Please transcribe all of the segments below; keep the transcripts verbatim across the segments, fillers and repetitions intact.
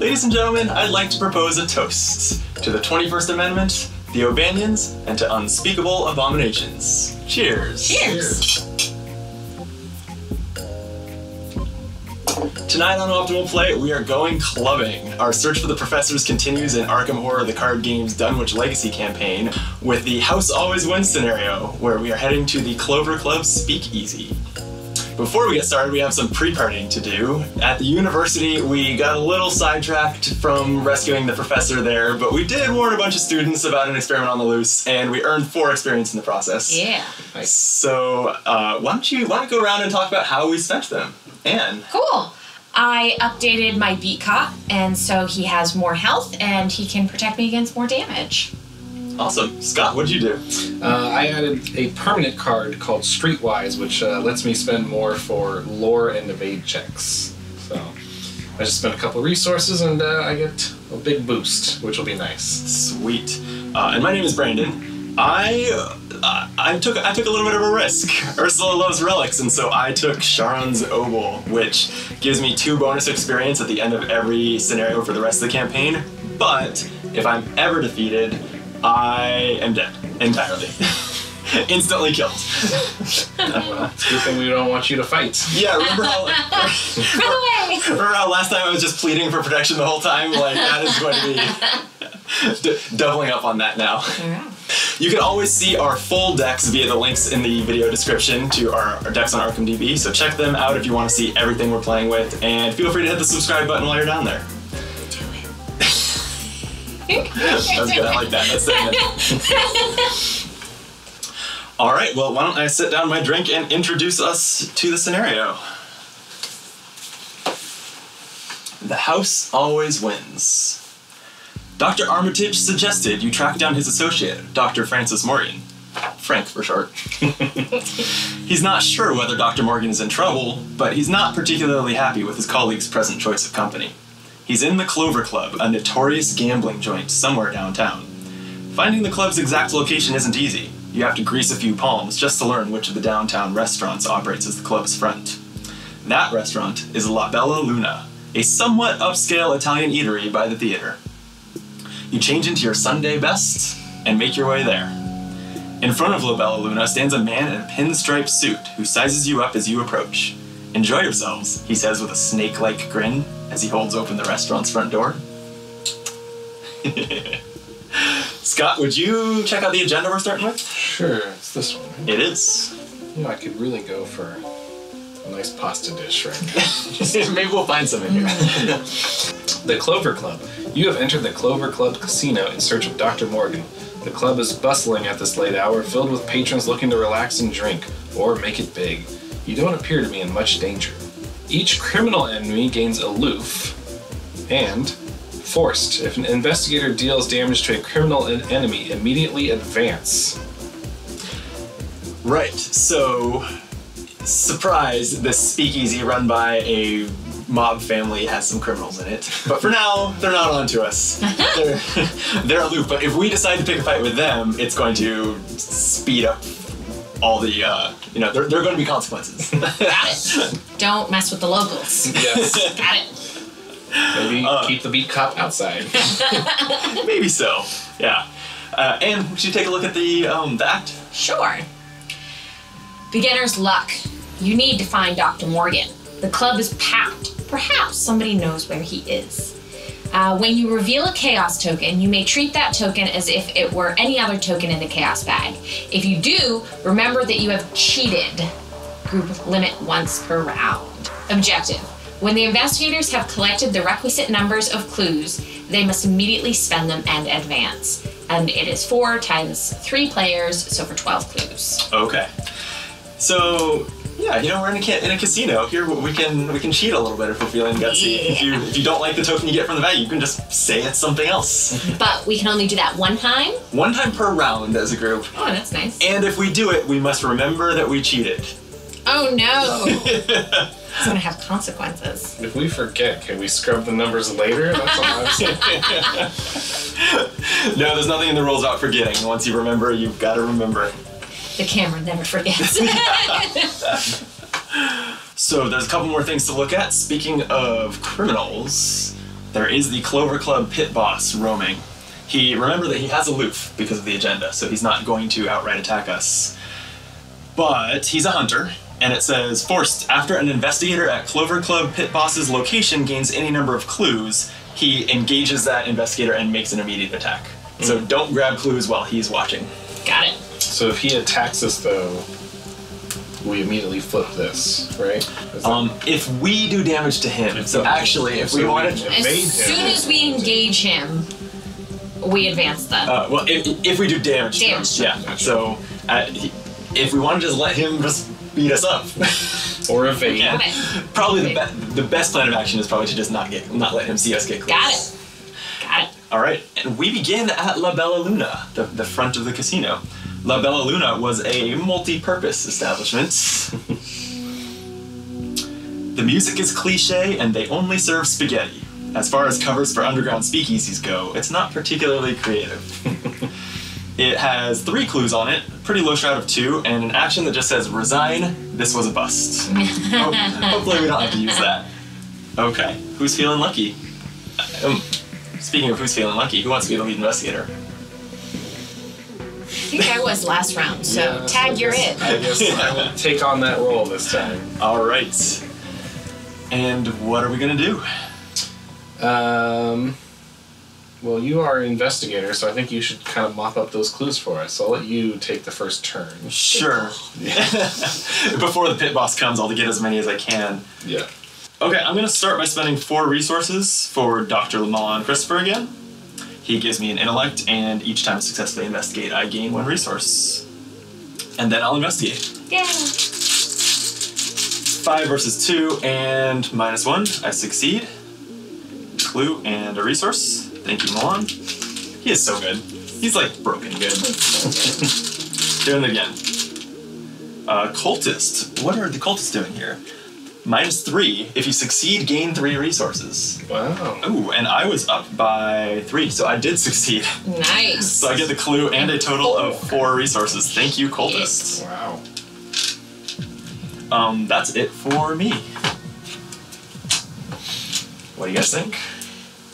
Ladies and gentlemen, I'd like to propose a toast to the twenty-first Amendment, the O'Banions, and to unspeakable abominations. Cheers! Cheers! Tonight on Optimal Play, we are going clubbing. Our search for the professors continues in Arkham Horror the Card Game's Dunwich Legacy campaign with the House Always Wins scenario, where we are heading to the Clover Club Speakeasy. Before we get started, we have some pre-partying to do. At the university, we got a little sidetracked from rescuing the professor there, but we did warn a bunch of students about an experiment on the loose, and we earned four experience in the process. Yeah. Nice. So, uh, why don't you why don't you go around and talk about how we spent them? Anne. Cool. I updated my beat cop, and so he has more health, and he can protect me against more damage. Awesome. Scott, what did you do? Uh, I added a permanent card called Streetwise, which uh, lets me spend more for lore and evade checks. So I just spent a couple resources, and uh, I get a big boost, which will be nice. Sweet. Uh, and my name is Brandon. I... Uh, I took I took a little bit of a risk. Ursula loves relics, and so I took Charon's Obol, which gives me two bonus experience at the end of every scenario for the rest of the campaign. But if I'm ever defeated, I am dead entirely, instantly killed. Well, it's a good thing we don't want you to fight. Yeah, remember how? Like, remember how last time I was just pleading for protection the whole time? Like that is going to be d doubling up on that now. Yeah. You can always see our full decks via the links in the video description to our, our decks on ArkhamDB, so check them out if you want to see everything we're playing with, and feel free to hit the subscribe button while you're down there. Do it. That was good, I like that, that's it. Alright, well why don't I sit down my drink and introduce us to the scenario. The House Always Wins. Doctor Armitage suggested you track down his associate, Doctor Francis Morgan. Frank for short. He's not sure whether Doctor Morgan is in trouble, but he's not particularly happy with his colleague's present choice of company. He's in the Clover Club, a notorious gambling joint somewhere downtown. Finding the club's exact location isn't easy. You have to grease a few palms just to learn which of the downtown restaurants operates as the club's front. That restaurant is La Bella Luna, a somewhat upscale Italian eatery by the theater. You change into your Sunday best and make your way there. In front of La Bella Luna stands a man in a pinstripe suit who sizes you up as you approach. Enjoy yourselves, he says with a snake-like grin as he holds open the restaurant's front door. Scott, would you check out the agenda we're starting with? Sure, it's this one. Right? It is. You know, I could really go for a nice pasta dish right now. Maybe we'll find some in here. The Clover Club. You have entered the Clover Club Casino in search of Doctor Morgan. The club is bustling at this late hour, filled with patrons looking to relax and drink, or make it big. You don't appear to be in much danger. Each criminal enemy gains aloof and forced. If an investigator deals damage to a criminal enemy, immediately advance. Right, so, surprise, this speakeasy run by a mob family has some criminals in it, but for now, they're not onto us. They're, they're aloof, but if we decide to pick a fight with them, it's going to speed up all the, uh, you know, there, there are going to be consequences. Don't mess with the locals. Yes. Got it. Maybe uh, keep the beat cop outside. Maybe so, yeah. Uh, Anne, would you take a look at the, um, the act? Sure. Beginner's luck. You need to find Doctor Morgan. The club is packed. Perhaps somebody knows where he is. Uh, when you reveal a chaos token, you may treat that token as if it were any other token in the chaos bag. If you do, remember that you have cheated. Group limit once per round. Objective. When the investigators have collected the requisite numbers of clues, they must immediately spend them and advance. And it is four times three players, so for twelve clues. Okay. So, yeah, you know, we're in a, in a casino. Here we can we can cheat a little bit if we're feeling gutsy. Yeah. If you if you don't like the token you get from the value, you can just say it's something else. But we can only do that one time? One time per round as a group. Oh, that's nice. And if we do it, we must remember that we cheated. Oh no! It's gonna have consequences. If we forget, can we scrub the numbers later? That's all I'm saying. No, there's nothing in the rules about forgetting. Once you remember, you've got to remember. The camera never forgets. So there's a couple more things to look at. Speaking of criminals, there is the Clover Club pit boss roaming. He, remember that he has aloof because of the agenda, so he's not going to outright attack us. But he's a hunter, and it says, forced, after an investigator at Clover Club pit boss's location gains any number of clues, he engages that investigator and makes an immediate attack. Mm-hmm. So don't grab clues while he's watching. Got it. So if he attacks us, though, we immediately flip this, right? Um, if we do damage to him, so actually, if we wanted to invade him, as soon as we engage him, we advance them. Uh, well, if, if we do damage, damage to him, yeah. So uh, he, if we want to just let him just beat us up, or evade, yeah. Okay. Probably the be the best plan of action is probably to just not get, not let him see us get close. Got it. Got it. All right, and we begin at La Bella Luna, the the front of the casino. La Bella Luna was a multi-purpose establishment. The music is cliche and they only serve spaghetti. As far as covers for underground speakeasies go, it's not particularly creative. It has three clues on it, pretty low shroud of two, and an action that just says, resign, this was a bust. Oh, hopefully we don't have to use that. Okay, who's feeling lucky? Um, speaking of who's feeling lucky, who wants to be the lead investigator? I think I was last round, so yeah, tag, you're it. I guess I will take on that role this time. All right. And what are we gonna do? Um. Well, you are an investigator, so I think you should kind of mop up those clues for us. So I'll let you take the first turn. Sure. Before the pit boss comes, I'll get as many as I can. Yeah. Okay, I'm gonna start by spending four resources for Doctor Lamal and Christopher again. He gives me an intellect, and each time I successfully investigate, I gain one resource. And then I'll investigate. Yay! Five versus two, and minus one. I succeed. Clue and a resource. Thank you, Milan. He is so good. He's like broken good. Doing it again. Uh, cultist. What are the cultists doing here? Minus three. If you succeed, gain three resources. Wow. Ooh, and I was up by three, so I did succeed. Nice. So I get the clue and a total of four resources. Thank you, cultists. Wow. Um, that's it for me. What do you guys think?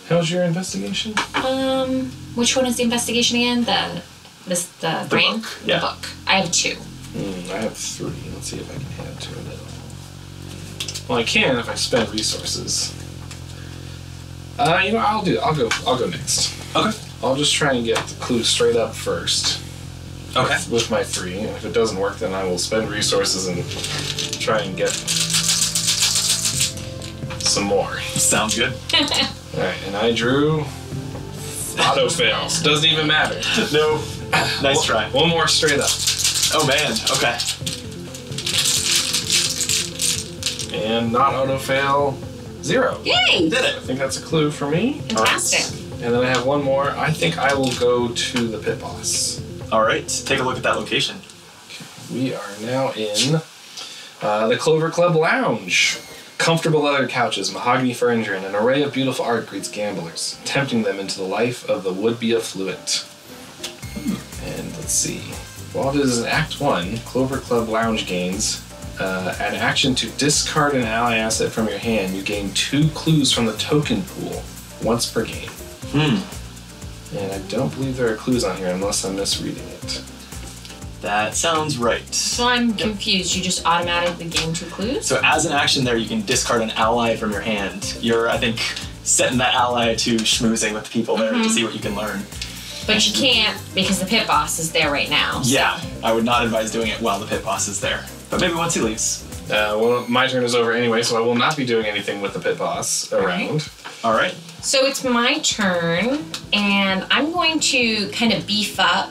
How's your investigation? Um, which one is the investigation again? The, this, the, the brain? Book. Yeah. The book. I have two. Mm, I have three. Let's see if I can add to it. Well, I can if I spend resources. Uh, you know, I'll do. I'll go. I'll go next. Okay. I'll just try and get the clue straight up first. Okay. With, with my three, and if it doesn't work, then I will spend resources and try and get some more. Sounds good. All right, and I drew. Auto fails. Doesn't even matter. No. Nice try. One more straight up. Oh man. Okay. And not auto fail, zero. Yay! Did it. I think that's a clue for me. Fantastic. Right. And then I have one more. I think I will go to the pit boss. All right, take a look at that location. Okay. We are now in uh, the Clover Club Lounge. Comfortable leather couches, mahogany furniture, and an array of beautiful art greets gamblers, tempting them into the life of the would-be affluent. Hmm. And let's see. While this is in Act One, Clover Club Lounge gains. Uh, an action to discard an ally asset from your hand, you gain two clues from the token pool once per game. Hmm. And I don't believe there are clues on here unless I'm misreading it. That sounds right. So I'm yep. confused. You just automatically gain two clues? So as an action there, you can discard an ally from your hand. You're, I think, setting that ally to schmoozing with the people there mm-hmm. to see what you can learn. But you can't because the pit boss is there right now. So. Yeah, I would not advise doing it while the pit boss is there. But maybe once he leaves. Uh, well, my turn is over anyway, so I will not be doing anything with the pit boss around. All right. All right. So it's my turn, and I'm going to kind of beef up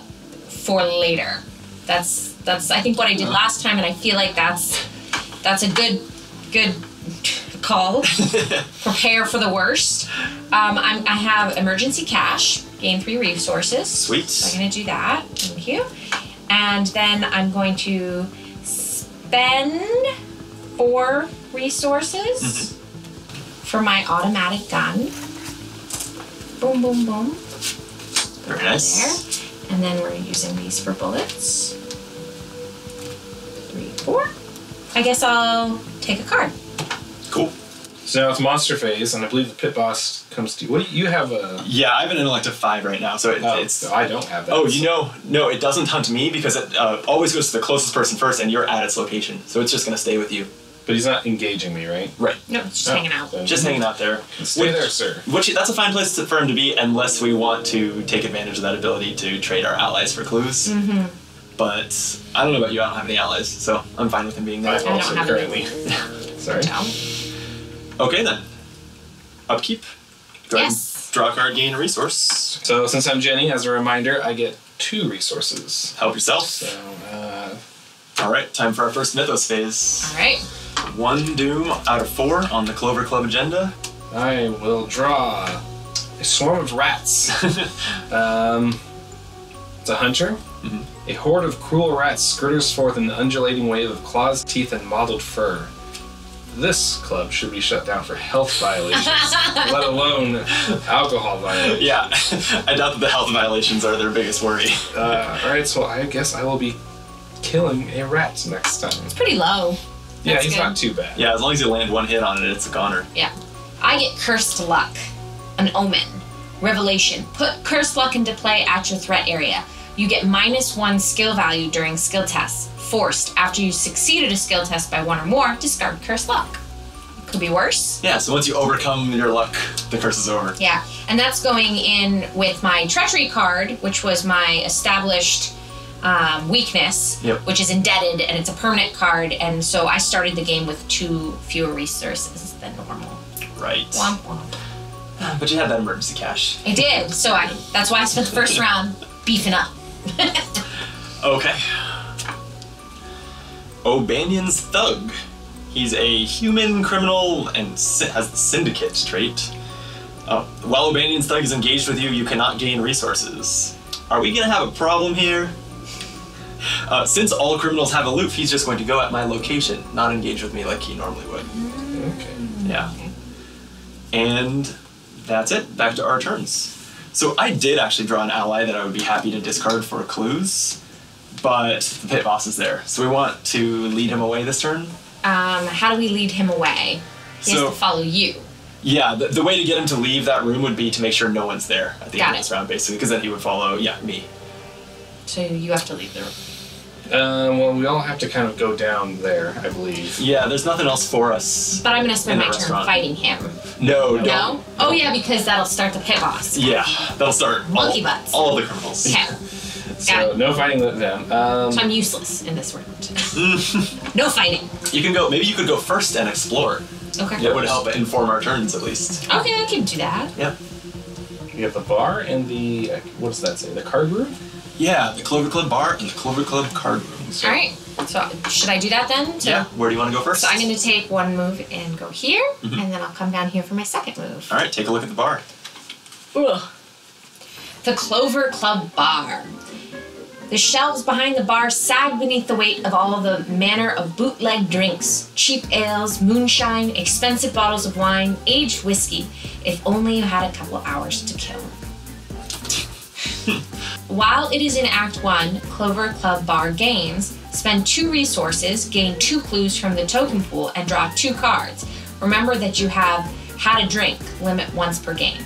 for later. That's that's I think what I did last time, and I feel like that's that's a good good call. Prepare for the worst. Um, I'm, I have emergency cash. Gain three resources. Sweet. So I'm going to do that. Thank you. And then I'm going to. Spend four resources mm-hmm. for my automatic gun. Boom, boom, boom. Very nice. There. And then we're using these for bullets. Three, four. I guess I'll take a card. Cool. So now it's monster phase, and I believe the pit boss comes to you. What do you, you have a... Yeah, I have an intellect of five right now, so it, oh, it's... No, I don't have that. Oh, you know, no, it doesn't hunt me, because it uh, always goes to the closest person first, and you're at its location, so it's just going to stay with you. But he's not engaging me, right? Right. No, it's just oh, hanging out. Just hanging out there. Stay which, there, sir. Which, that's a fine place for him to be, unless we want to take advantage of that ability to trade our allies for clues. Mm-hmm. But I don't know about you, I don't have any allies, so I'm fine with him being there. I, I don't also have currently. Sorry. No. Okay then. Upkeep. Go yes. Draw a card, gain a resource. So since I'm Jenny, as a reminder, I get two resources. Help yourself. So, uh... Alright, time for our first Mythos phase. Alright. One Doom out of four on the Clover Club agenda. I will draw a swarm of rats. um, it's a hunter. Mm-hmm. A horde of cruel rats skitters forth an undulating wave of claws, teeth, and mottled fur. This club should be shut down for health violations, let alone alcohol violations. Yeah, I doubt that the health violations are their biggest worry. Uh, Alright, so I guess I will be killing a rat next time. It's pretty low. Yeah, that's he's good. Not too bad. Yeah, as long as you land one hit on it, it's a goner. Yeah. I get Cursed Luck, an omen, revelation. Put Cursed Luck into play at your threat area. You get minus one skill value during skill tests. Forced, after you succeeded a skill test by one or more, discard Cursed Luck. Could be worse. Yeah, so once you overcome your luck, the curse is over. Yeah, and that's going in with my Treachery card, which was my established... Um, weakness, yep. Which is indebted, and it's a permanent card, and so I started the game with two fewer resources than normal. Right. Womp womp. But you had that emergency cash. I did, so I. That's why I spent the first round beefing up. Okay. O'Banion's Thug. He's a human criminal and has the syndicate trait. Uh, while O'Banion's Thug is engaged with you, you cannot gain resources. Are we gonna have a problem here? Uh, since all criminals have a loop, he's just going to go at my location, not engage with me like he normally would. Okay. Yeah. And that's it. Back to our turns. So I did actually draw an ally that I would be happy to discard for clues, but the pit boss is there. So we want to lead him away this turn. Um, how do we lead him away? He so, has to follow you. Yeah, the, the way to get him to leave that room would be to make sure no one's there at the Got end it. of this round, basically, because then he would follow, yeah, me. So you have to leave the room. Uh, well, we all have to kind of go down there, I believe. Yeah, there's nothing else for us. But I'm going to spend my turn fighting him. No, no. No? Oh, yeah, because that'll start the pit boss. Yeah, that'll start monkey all, butts. All the criminals. Okay. So, no fighting with them. Um, so I'm useless in this round. No fighting. You can go, maybe you could go first and explore. Okay. That would help inform our turns, at least. Okay, I can do that. Yeah. We have the bar and the, what does that say, the card room? Yeah, the Clover Club bar and the Clover Club card room. So. All right. So should I do that then? So, yeah. Where do you want to go first? So I'm going to take one move and go here, mm-hmm. and then I'll come down here for my second move. All right. Take a look at the bar. Ugh. The Clover Club bar. The shelves behind the bar sag beneath the weight of all the manner of bootleg drinks, cheap ales, moonshine, expensive bottles of wine, aged whiskey. If only you had a couple hours to kill. While it is in Act one, Clover Club Bar gains, spend two resources, gain two clues from the token pool, and draw two cards. Remember that you have had a drink, limit once per game.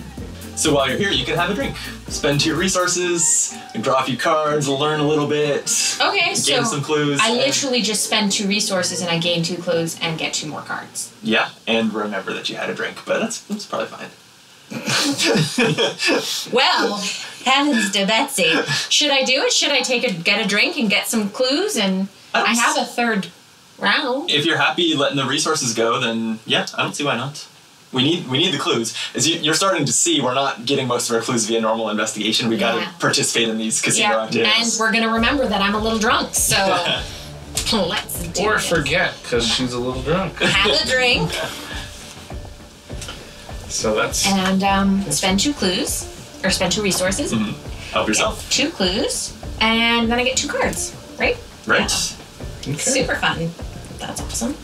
So while you're here, you can have a drink. Spend two resources, draw a few cards, learn a little bit, okay, gain so some clues. I literally just spend two resources and I gain two clues and get two more cards. Yeah, and remember that you had a drink, but that's, that's probably fine. Well, heavens to Betsy. Should I do it? Should I take a get a drink and get some clues? And I, I have a third round. If you're happy letting the resources go, then yeah, I don't see why not. We need we need the clues. As you, you're starting to see, we're not getting most of our clues via normal investigation. We yeah. gotta participate in these casino yeah, activities. And we're gonna remember that I'm a little drunk, so let's do Or this. forget, because she's a little drunk. Have a drink. So that's and um, spend two clues, or spend two resources. Mm-hmm. Help yourself. Get two clues, and then I get two cards, right? Right. Yeah. Okay. Super fun. That's awesome.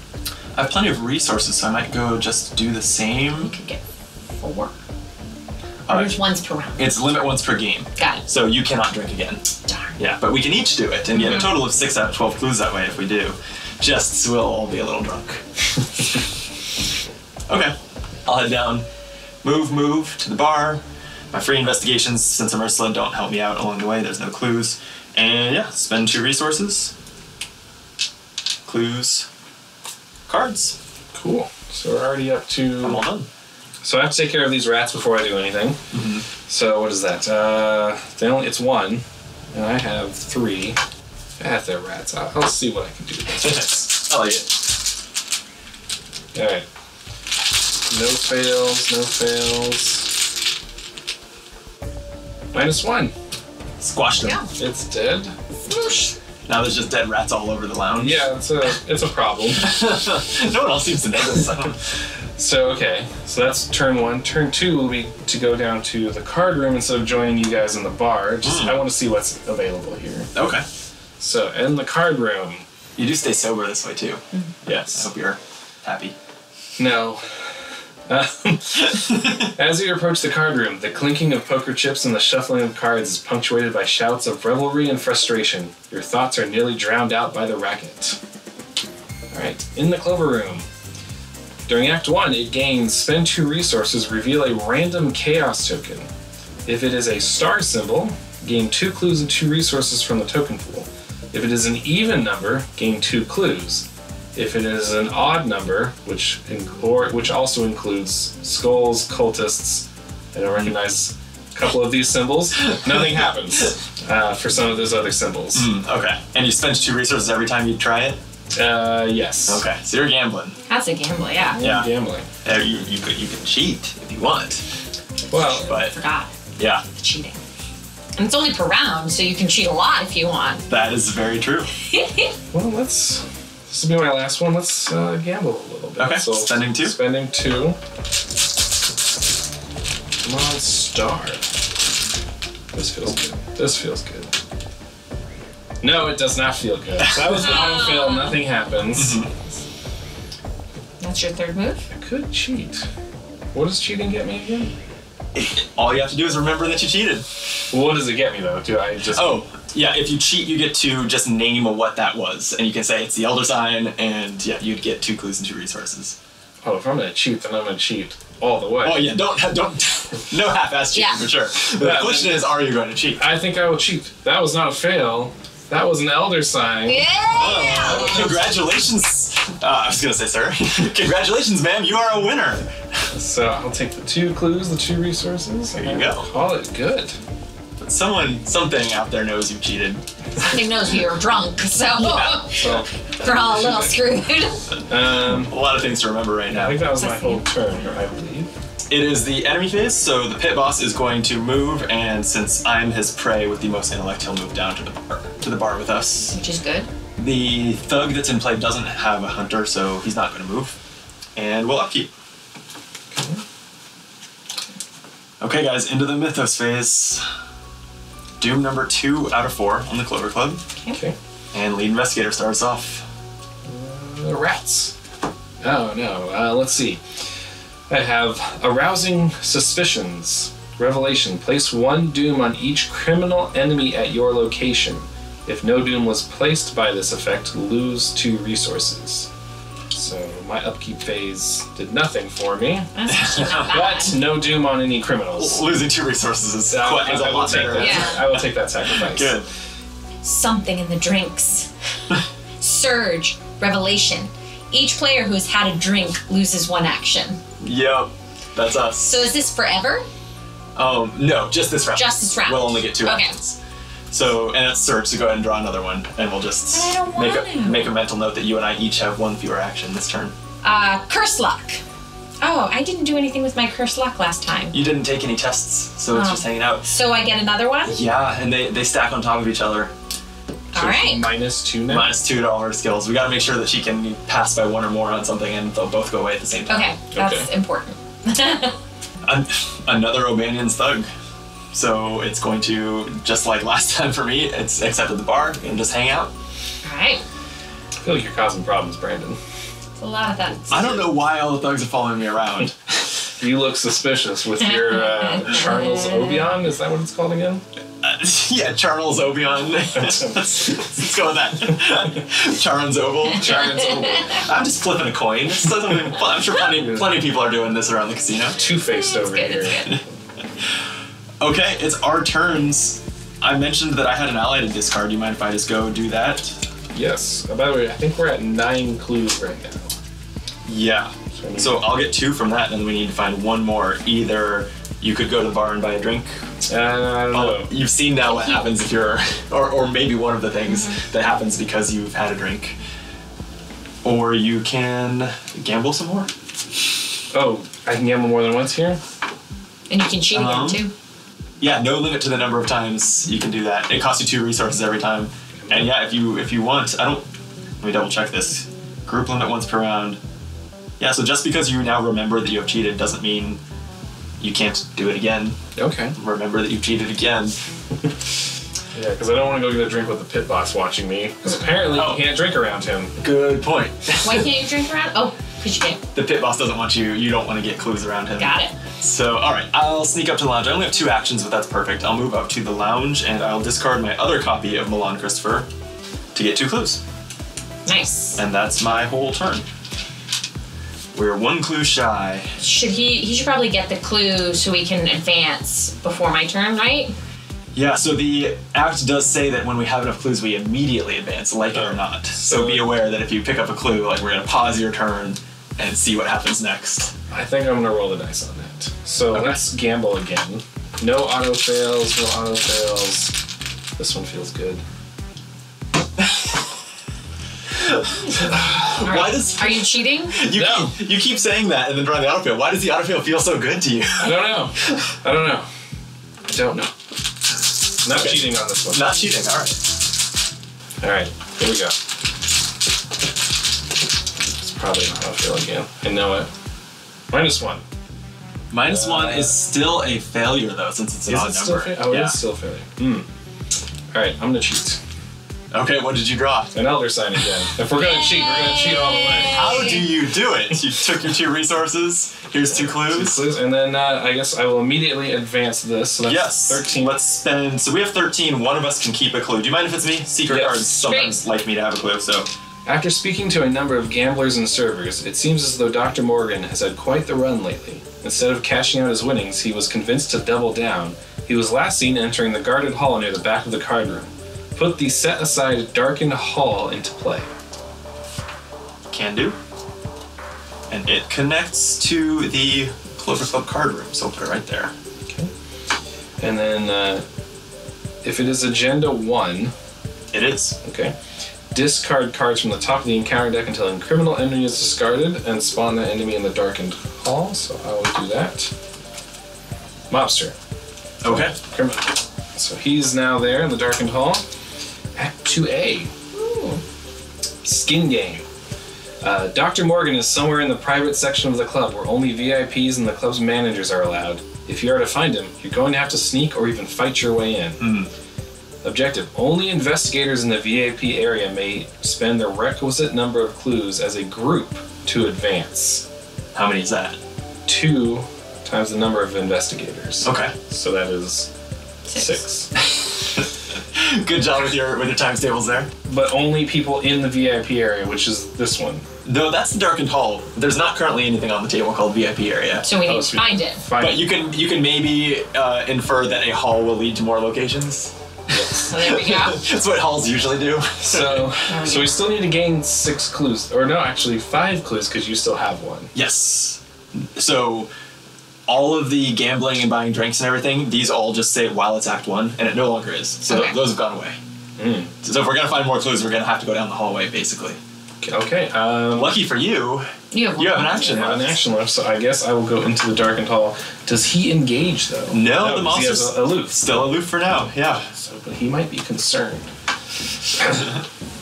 I have plenty of resources, so I might go just do the same. You could get four. All right. Once per round. It's limit once per game. Got it. So you cannot drink again. Darn. Yeah, but we can each do it, and mm-hmm. get a total of six out of twelve clues that way if we do. Just so we'll all be a little drunk. Okay. I'll head down, move, move to the bar. My free investigations, since I'm Ursula, don't help me out along the way. There's no clues. And yeah, spend two resources. Clues. Cards. Cool. So we're already up to... I'm all done. So I have to take care of these rats before I do anything. Mm-hmm. So what is that? Uh, they only, it's one, and I have three. Ah, they're rats. I'll, I'll see what I can do with this. I like it. All right. No fails, no fails. Minus one. Squash them. Yeah. It's dead. Whoosh. Now there's just dead rats all over the lounge. Yeah, it's a it's a problem. No one else seems to notice. So okay, so that's turn one. Turn two will be to go down to the card room instead of joining you guys in the bar. Just mm. I want to see what's available here. Okay. So in the card room. You do stay sober this way too. Mm-hmm. Yes. I hope you're happy. No. As you approach the card room, the clinking of poker chips and the shuffling of cards is punctuated by shouts of revelry and frustration. Your thoughts are nearly drowned out by the racket. Alright, in the Clover Room. During Act one, it gains spend two resources, reveal a random chaos token. If it is a star symbol, gain two clues and two resources from the token pool. If it is an even number, gain two clues. If it is an odd number, which or which also includes skulls, cultists, I don't recognize a couple of these symbols, nothing happens uh, for some of those other symbols. Mm, okay. And you spend two resources every time you try it? Uh, yes. Okay. So you're gambling. That's a gamble, yeah. Yeah. Gambling. Uh, you, you, could, you can cheat if you want. Well, but I forgot. Yeah. The cheating. And it's only per round, so you can cheat a lot if you want. That is very true. Well, let's... This will be my last one. Let's uh, gamble a little bit. Okay, so spending two. Spending two. Come on, star. This feels good. This feels good. No, it does not feel good. That was the auto fail. Nothing happens. That's your third move? I could cheat. What does cheating get me again? All you have to do is remember that you cheated. What does it get me, though? Do I just... Oh, yeah, if you cheat, you get to just name what that was. And you can say it's the Elder Sign, and yeah, you'd get two clues and two resources. Oh, if I'm going to cheat, then I'm going to cheat all the way. Oh, yeah, don't... don't no half-ass cheating, yeah. For sure. The yeah, question is, are you going to cheat? I think I will cheat. That was not a fail. That was an Elder Sign. Yeah! Oh, congratulations! Uh, I was going to say, sir. Congratulations, ma'am. You are a winner. So I'll take the two clues, the two resources. There you go. Call it good. But someone, something out there knows you cheated. Something knows you're drunk, so yeah, so we're all a little screwed. Um, a lot of things to remember right now. I think that was my whole turn here, I believe. It is the enemy phase, so the pit boss is going to move, and since I'm his prey with the most intellect, he'll move down to the bar, to the bar with us. Which is good. The thug that's in play doesn't have a hunter, so he's not going to move. And we'll upkeep. Okay, guys, into the Mythos phase. Doom number two out of four on the Clover Club. Okay. And lead investigator starts off. The rats. Oh, no. Uh, let's see. I have Arousing Suspicions. Revelation. Place one doom on each criminal enemy at your location. If no doom was placed by this effect, lose two resources. So my upkeep phase did nothing for me. That's not bad. But no doom on any criminals. L losing two resources is uh, quite I, is I, a lot better. Yeah. I will take that sacrifice. Good. Something in the drinks. Surge. Revelation. Each player who has had a drink loses one action. Yep. That's us. So is this forever? Um, no, just this round. Just this round. We'll only get two okay. actions. So, and that's Surge, so go ahead and draw another one, and we'll just make a, make a mental note that you and I each have one fewer action this turn. Uh, Curse Lock. Oh, I didn't do anything with my Curse Lock last time. You didn't take any tests, so oh. it's just hanging out. So I get another one? Yeah, and they, they stack on top of each other. So all right. Minus two now? Minus two to all her skills. We gotta make sure that she can pass by one or more on something, and they'll both go away at the same time. Okay, that's okay. important. An another O'Banion's Thug. So it's going to, just like last time for me, it's except at the bar and just hang out. All right. I feel like you're causing problems, Brandon. It's a lot of thugs. I don't know why all the thugs are following me around. You look suspicious with your uh, Charnel's O'Bannion. Is that what it's called again? Uh, Yeah, Charnel's Obion. Let's go with that. Charnel's Oval. Charnel's Oval. I'm just flipping a coin. This doesn't mean, I'm sure plenty, plenty of people are doing this around the casino. Two-faced over good, here. It's good. Okay, it's our turns. I mentioned that I had an ally to discard. Do you mind if I just go do that? Yes. Oh, by the way, I think we're at nine clues right now. Yeah. So, so I'll get two from that, and then we need to find one more. Either you could go to the bar and buy a drink. Uh, I don't oh, know. You've seen now what happens if you're, or, or maybe one of the things mm-hmm. that happens because you've had a drink. Or you can gamble some more. Oh, I can gamble more than once here? And you can cheat again, um, too. Yeah, no limit to the number of times you can do that. It costs you two resources every time. And yeah, if you if you want, I don't, let me double check this. Group limit once per round. Yeah, so just because you now remember that you have cheated doesn't mean you can't do it again. Okay. Remember that you cheated again. Yeah, because I don't want to go get a drink with the pit boss watching me. Because apparently oh. you can't drink around him. Good point. Why can't you drink around? Oh, because you can't. The pit boss doesn't want you. You don't want to get clues around him. Got it. So, all right, I'll sneak up to the lounge. I only have two actions, but that's perfect. I'll move up to the lounge, and I'll discard my other copy of Milan Christopher to get two clues. Nice. And that's my whole turn. We're one clue shy. Should he, he should probably get the clue so we can advance before my turn, right? Yeah, so the act does say that when we have enough clues, we immediately advance, like oh. it or not. So be aware that if you pick up a clue, like we're gonna pause your turn and see what happens next. I think I'm gonna roll the dice on that. So okay. let's gamble again. No auto fails, no auto fails. This one feels good. Why right. does, Are you cheating? You, no. keep, you keep saying that and then drawing the autofill. Why does the autofill feel so good to you? I don't know. I don't know. I don't know. Not okay. cheating on this one. Not cheating, all right. All right, here we go. It's probably an autofill again. I know it. Minus one. Minus uh, one is still a failure, though, since it's an odd it number. Oh, yeah. It's still a failure. Mm. All right, I'm going to cheat. Okay, what did you draw? An Elder Sign again. If we're gonna cheat, we're gonna cheat all the way. How do you do it? You took your two resources, here's two clues. Two clues, and then uh, I guess I will immediately advance this, so that's yes. thirteen. Let's spend, so we have thirteen, one of us can keep a clue. Do you mind if it's me? Secret yes. cards sometimes Great. like me to have a clue, so. After speaking to a number of gamblers and servers, it seems as though Doctor Morgan has had quite the run lately. Instead of cashing out his winnings, he was convinced to double down. He was last seen entering the guarded hall near the back of the card room. Put the set-aside darkened hall into play. Can do. And it connects to the Clover Club card room, so I'll put it right there. Okay. And then, uh, if it is agenda one... It is. Okay. Discard cards from the top of the encounter deck until a criminal enemy is discarded and spawn that enemy in the darkened hall, so I will do that. Mobster. Okay. Criminal. So he's now there in the darkened hall. Act two A. Ooh. Skin game. Uh, Doctor Morgan is somewhere in the private section of the club where only V I Ps and the club's managers are allowed. If you are to find him, you're going to have to sneak or even fight your way in. Mm. Objective. Only investigators in the V I P area may spend the requisite number of clues as a group to advance. How many is that? Two times the number of investigators. Okay. So that is six. Six. Good job with your with your times tables there. But only people in the V I P area, which is this one. No, that's the darkened hall. There's not currently anything on the table called V I P area. So we need oh, to find it. Find but it. you can you can maybe uh, infer that a hall will lead to more locations. Yes. So there we go. That's what halls usually do. So um, so we still need to gain six clues, or no, actually five clues, because you still have one. Yes. So. All of the gambling and buying drinks and everything, these all just say while it's Act one, and it no longer is. So okay. th those have gone away. Mm. So if we're going to find more clues, we're going to have to go down the hallway, basically. Okay. Um, Lucky for you, you have, you have an action left. I have an action left, so I guess I will go into the darkened hall. Does he engage, though? No, no the monster's aloof. Still aloof for now, yeah. So, but he might be concerned.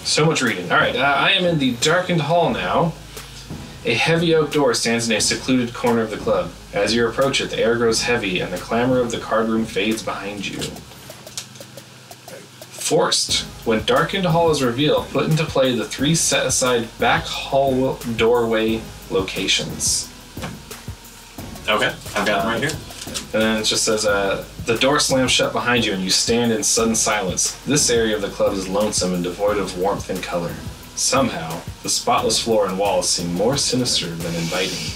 So much reading. All right, uh, I am in the darkened hall now. A heavy oak door stands in a secluded corner of the club. As you approach it, the air grows heavy and the clamor of the card room fades behind you. Forced. When darkened hall is revealed, put into play the three set-aside back hall doorway locations. Okay, I've got uh, them right here. And then it just says, uh, the door slams shut behind you and you stand in sudden silence. This area of the club is lonesome and devoid of warmth and color. Somehow, the spotless floor and walls seem more sinister than inviting.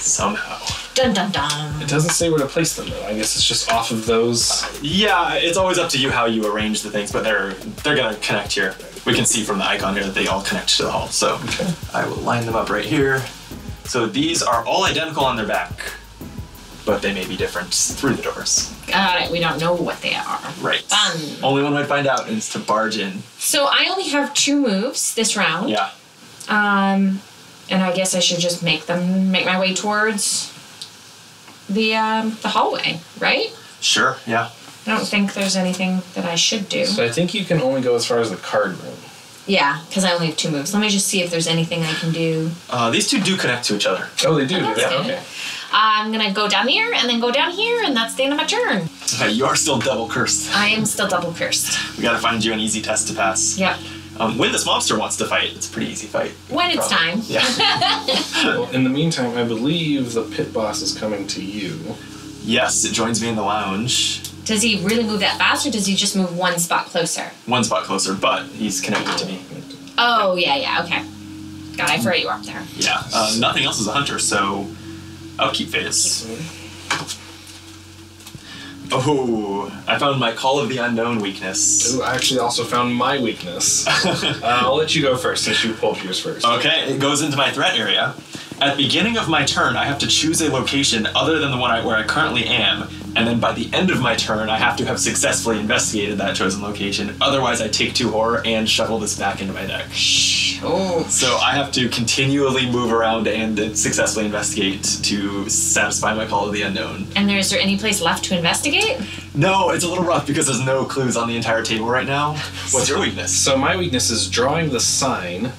Somehow. Dun dun dun. It doesn't say where to place them though. I guess it's just off of those. Uh, yeah, it's always up to you how you arrange the things, but they're they're gonna connect here. We can see from the icon here that they all connect to the hall. So okay. I will line them up right here. So these are all identical on their back, but they may be different through the doors. Got it. We don't know what they are. Right. Fun. Only one way to find out is to barge in. So I only have two moves this round. Yeah. Um, and I guess I should just make them make my way towards the um, the hallway, right? Sure. Yeah. I don't think there's anything that I should do. So I think you can only go as far as the card room. Yeah, because I only have two moves. Let me just see if there's anything I can do. Uh, these two do connect to each other. Oh, they do? Oh, yeah, good. Okay. I'm going to go down here and then go down here, and that's the end of my turn. Okay, you are still double cursed. I am still double cursed. We got to find you an easy test to pass. Yep. Um, when this mobster wants to fight, it's a pretty easy fight. When it's time. Yeah. Well, in the meantime, I believe the pit boss is coming to you. Yes, it joins me in the lounge. Does he really move that fast, or does he just move one spot closer? One spot closer, but he's connected to me. Oh, yeah, yeah, okay. God, I forgot you were up there. Yeah, uh, nothing else is a hunter, so upkeep phase. Oh, I found my Call of the Unknown weakness. Ooh, I actually also found my weakness. uh, I'll let you go first, since you pulled yours first. Okay, it goes into my threat area. At the beginning of my turn, I have to choose a location other than the one I, where I currently am, and then by the end of my turn, I have to have successfully investigated that chosen location. Otherwise, I take two horror and shovel this back into my deck. Oh. So I have to continually move around and successfully investigate to satisfy my Call of the Unknown. And there, is there any place left to investigate? No, it's a little rough because there's no clues on the entire table right now. What's your weakness? So my weakness is Drawing the Sign.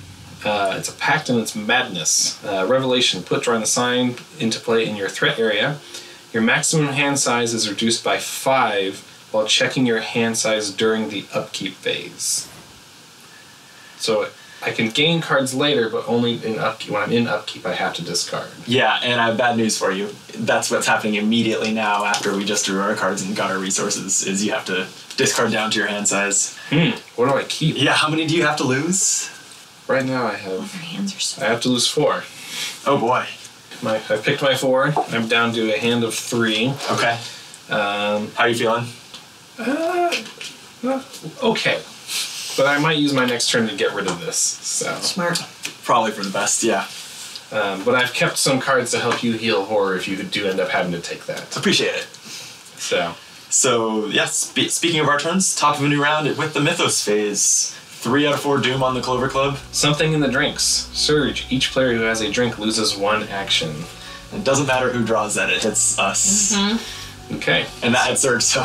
Uh, it's a pact and it's madness. Uh, revelation, put Drawing the Sign into play in your threat area. Your maximum hand size is reduced by five while checking your hand size during the upkeep phase. So I can gain cards later, but only in upkeep. When I'm in upkeep, I have to discard. Yeah, and I have bad news for you. That's what's happening immediately now after we just drew our cards and got our resources, is you have to discard down to your hand size. Hmm, what do I keep? Yeah, how many do you have to lose? Right now I have, your hands are so I have to lose four. Oh boy. My, I picked my four. I'm down to a hand of three. Okay. Um, How are you feeling? Uh, well, okay. But I might use my next turn to get rid of this. So. Smart. Probably for the best, yeah. Um, but I've kept some cards to help you heal horror if you do end up having to take that. Appreciate it. So. So, yes, yeah, spe speaking of our turns, top of a new round with the Mythos phase. Three out of four Doom on the Clover Club. Something in the Drinks. Surge. Each player who has a drink loses one action. It doesn't matter who draws that. It hits us. Mm-hmm. Okay. And that had Surge, so...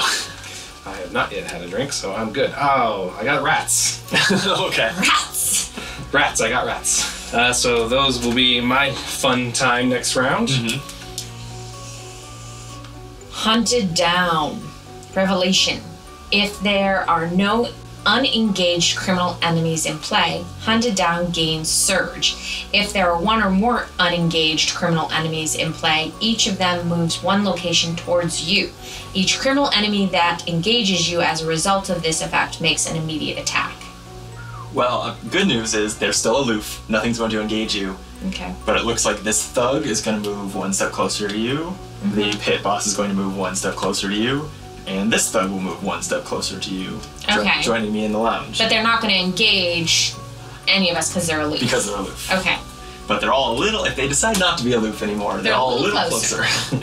I have not yet had a drink, so I'm good. Oh, I got rats. Okay. Rats! Rats, I got rats. Uh, so those will be my fun time next round. Mm-hmm. Hunted Down. Revelation. If there are no... unengaged criminal enemies in play, Hunted Down gains Surge. If there are one or more unengaged criminal enemies in play, each of them moves one location towards you. Each criminal enemy that engages you as a result of this effect makes an immediate attack. Well, uh, good news is they're still aloof. Nothing's going to engage you. Okay. But it looks like this thug is going to move one step closer to you. Mm-hmm. The pit boss is going to move one step closer to you. And this thug will move one step closer to you, okay. Joining me in the lounge. But they're not going to engage any of us because they're aloof. Because they're aloof. Okay. But they're all a little, if they decide not to be aloof anymore, they're, they're all a little closer. closer. No,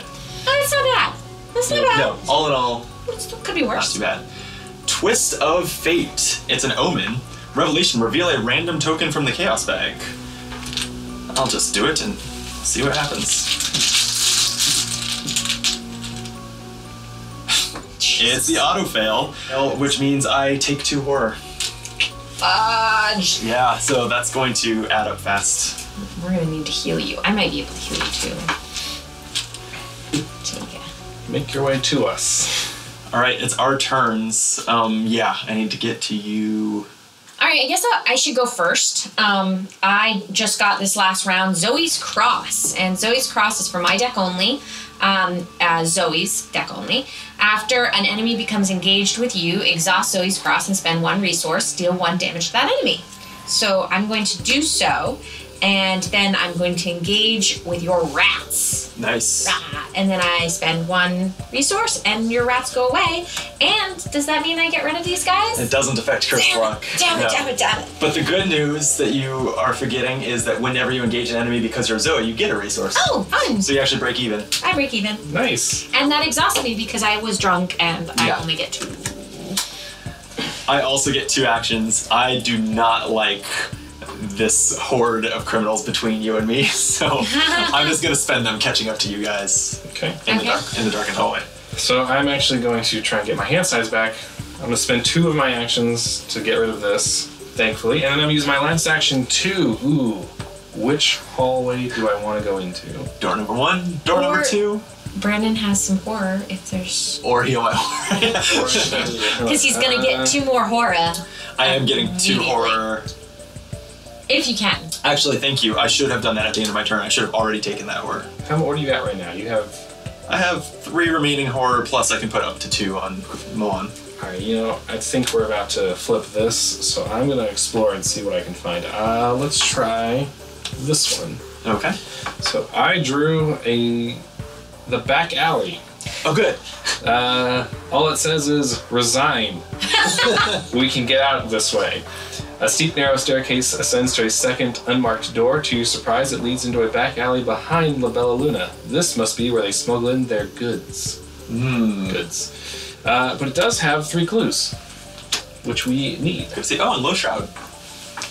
that's not bad. That's not no, bad. No, all in all, it could be worse. Not too bad. Twist of Fate. It's an omen. Revelation, reveal a random token from the chaos bag. I'll just do it and see what happens. It's the auto fail, which means I take two horror. Fudge! Yeah, so that's going to add up fast. We're gonna need to heal you. I might be able to heal you too. Yeah. Make your way to us. All right, it's our turns. Um, yeah, I need to get to you. All right, I guess I should go first. Um, I just got this last round Zoe's Cross, and Zoe's Cross is for my deck only, um, uh, Zoe's deck only. After an enemy becomes engaged with you, exhaust Zoe's Cross and spend one resource, deal one damage to that enemy. So I'm going to do so, and then I'm going to engage with your rats. Nice. Rah, and then I spend one resource, and your rats go away. And does that mean I get rid of these guys? It doesn't affect curse block. Damn it, damn it, damn it. But the good news that you are forgetting is that whenever you engage an enemy because you're Zoe, you get a resource. Oh, fun. So you actually break even. I break even. Nice. And that exhausts me because I was drunk and yeah. I only get two. I also get two actions. I do not like this horde of criminals between you and me, so I'm just gonna spend them catching up to you guys. Okay. In okay. the dark, in the darkened hallway. So I'm actually going to try and get my hand size back. I'm gonna spend two of my actions to get rid of this, thankfully, and then I'm gonna use my last action too. Ooh, which hallway do I want to go into? Door number one. Door or number two. Brandon has some horror if there's. Or he'll have horror. Because he's gonna get two more horror. I am getting two horror. If you can. Actually, thank you. I should have done that at the end of my turn. I should have already taken that horror. How much horror do you got right now? You have. I have three remaining horror, plus I can put up to two on Mulan. Alright, you know, I think we're about to flip this, so I'm gonna explore and see what I can find. Uh, let's try this one. Okay. So I drew a. The back alley. Oh, good. Uh, all it says is resign. We can get out this way. A steep, narrow staircase ascends to a second unmarked door. To your surprise, it leads into a back alley behind La Bella Luna. This must be where they smuggle in their goods. Mmm. Goods. Uh, but it does have three clues, which we need. Oh, and Low Shroud.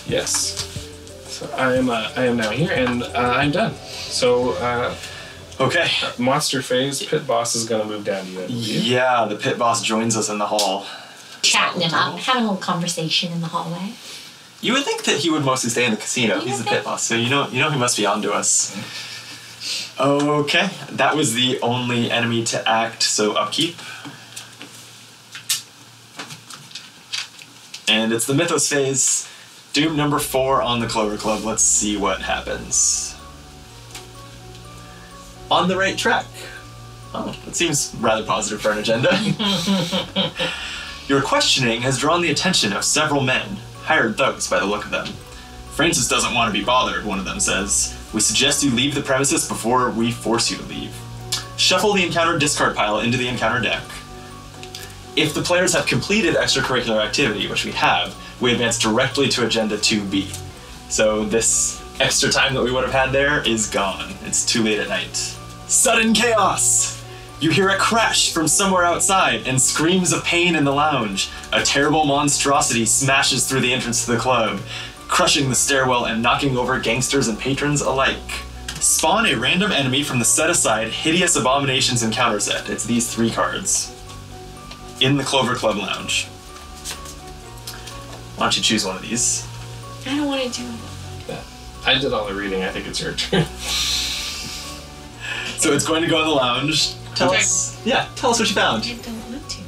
Yes. So I am. Uh, I am now here, and uh, I'm done. So. Uh, Okay. Monster phase, pit boss is gonna move down to you. Yeah, the pit boss joins us in the hall. Chatting him up, having a little conversation in the hallway. You would think that he would mostly stay in the casino. You He's the pit boss, so you know you know he must be onto us. Okay, that was the only enemy to act, so upkeep. And it's the Mythos phase. Doom number four on the Clover Club. Let's see what happens. On the right track. Oh, that seems rather positive for an agenda. Your questioning has drawn the attention of several men, hired thugs by the look of them. Francis doesn't want to be bothered, one of them says. We suggest you leave the premises before we force you to leave. Shuffle the encounter discard pile into the encounter deck. If the players have completed extracurricular activity, which we have, we advance directly to agenda two B. So this extra time that we would have had there is gone. It's too late at night. Sudden chaos! You hear a crash from somewhere outside and screams of pain in the lounge. A terrible monstrosity smashes through the entrance to the club, crushing the stairwell and knocking over gangsters and patrons alike. Spawn a random enemy from the set-aside Hideous Abominations encounter set. It's these three cards. In the Clover Club Lounge. Why don't you choose one of these? I don't want to do that. I did all the reading. I think it's your turn. So it's going to go in the lounge. Tell okay. us, yeah, tell us what you found. I don't want to.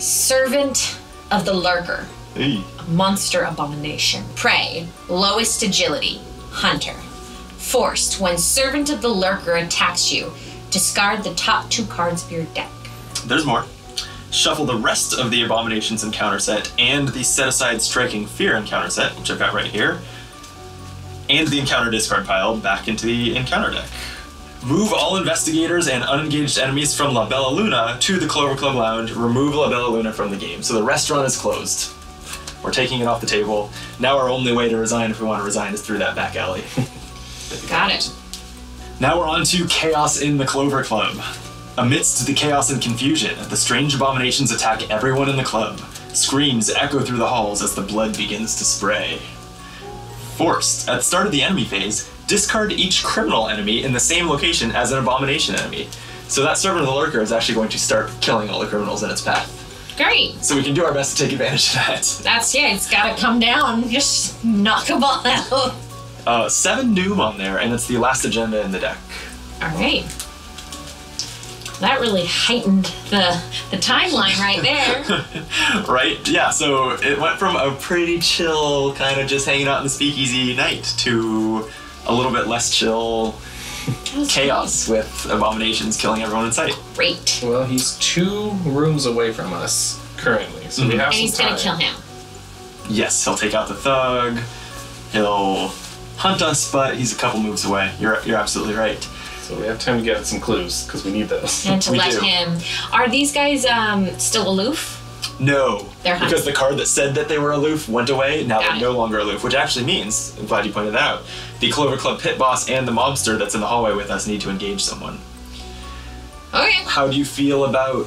Servant of the Lurker. Hey. Monster abomination. Prey. Lowest agility. Hunter. Forced. When Servant of the Lurker attacks you, discard the top two cards of your deck. There's more. Shuffle the rest of the Abominations encounter set and the set-aside Striking Fear encounter set, which I've got right here, and the encounter discard pile back into the encounter deck. Move all investigators and unengaged enemies from La Bella Luna to the Clover Club Lounge. Remove La Bella Luna from the game. So the restaurant is closed. We're taking it off the table. Now our only way to resign, if we want to resign, is through that back alley. Got it. Now we're on to chaos in the Clover Club. Amidst the chaos and confusion, the strange abominations attack everyone in the club. Screams echo through the halls as the blood begins to spray. Forced. At the start of the enemy phase, discard each criminal enemy in the same location as an abomination enemy. So that Servant of the Lurker is actually going to start killing all the criminals in its path. Great. So we can do our best to take advantage of that. That's, yeah, it's gotta come down. Just knock them all out. Uh, seven Doom on there, and it's the last agenda in the deck. All right. that really heightened the, the timeline right there. Right, yeah, so it went from a pretty chill, kind of just hanging out in the speakeasy night to a little bit less chill chaos funny. with abominations killing everyone in sight. Great. Well, he's two rooms away from us currently, so mm-hmm. we have and some he's time. Gonna kill him. Yes, he'll take out the thug, he'll hunt us, but he's a couple moves away. You're, you're absolutely right. So we have time to get some clues, because we need those. And to we let do. him... Are these guys um, still aloof? No. They're hunting. Because the card that said that they were aloof went away, now Got they're it. no longer aloof, which actually means, I'm glad you pointed that out, the Clover Club pit boss and the mobster that's in the hallway with us need to engage someone. Okay. How do you feel about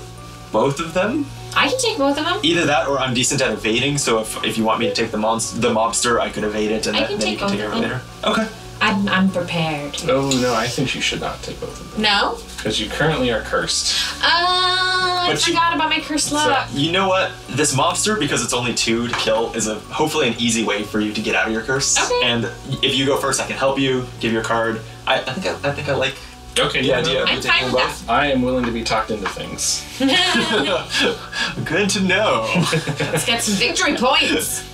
both of them? I can take both of them. Either that, or I'm decent at evading, so if, if you want me to take the, monst the mobster, I could evade it, and I that, then you can take it later. Okay. I'm, I'm prepared. Oh, no, I think you should not take both of them. No? Because you currently are cursed. Uh, I forgot you, about my cursed luck. So, you know what? This mobster, because it's only two to kill, is a hopefully an easy way for you to get out of your curse. Okay. And if you go first, I can help you, give you a card. I, I, think, I, I think I like okay, the yeah, idea I'm of taking fine both. That. I am willing to be talked into things. Good to know. Let's get some victory points.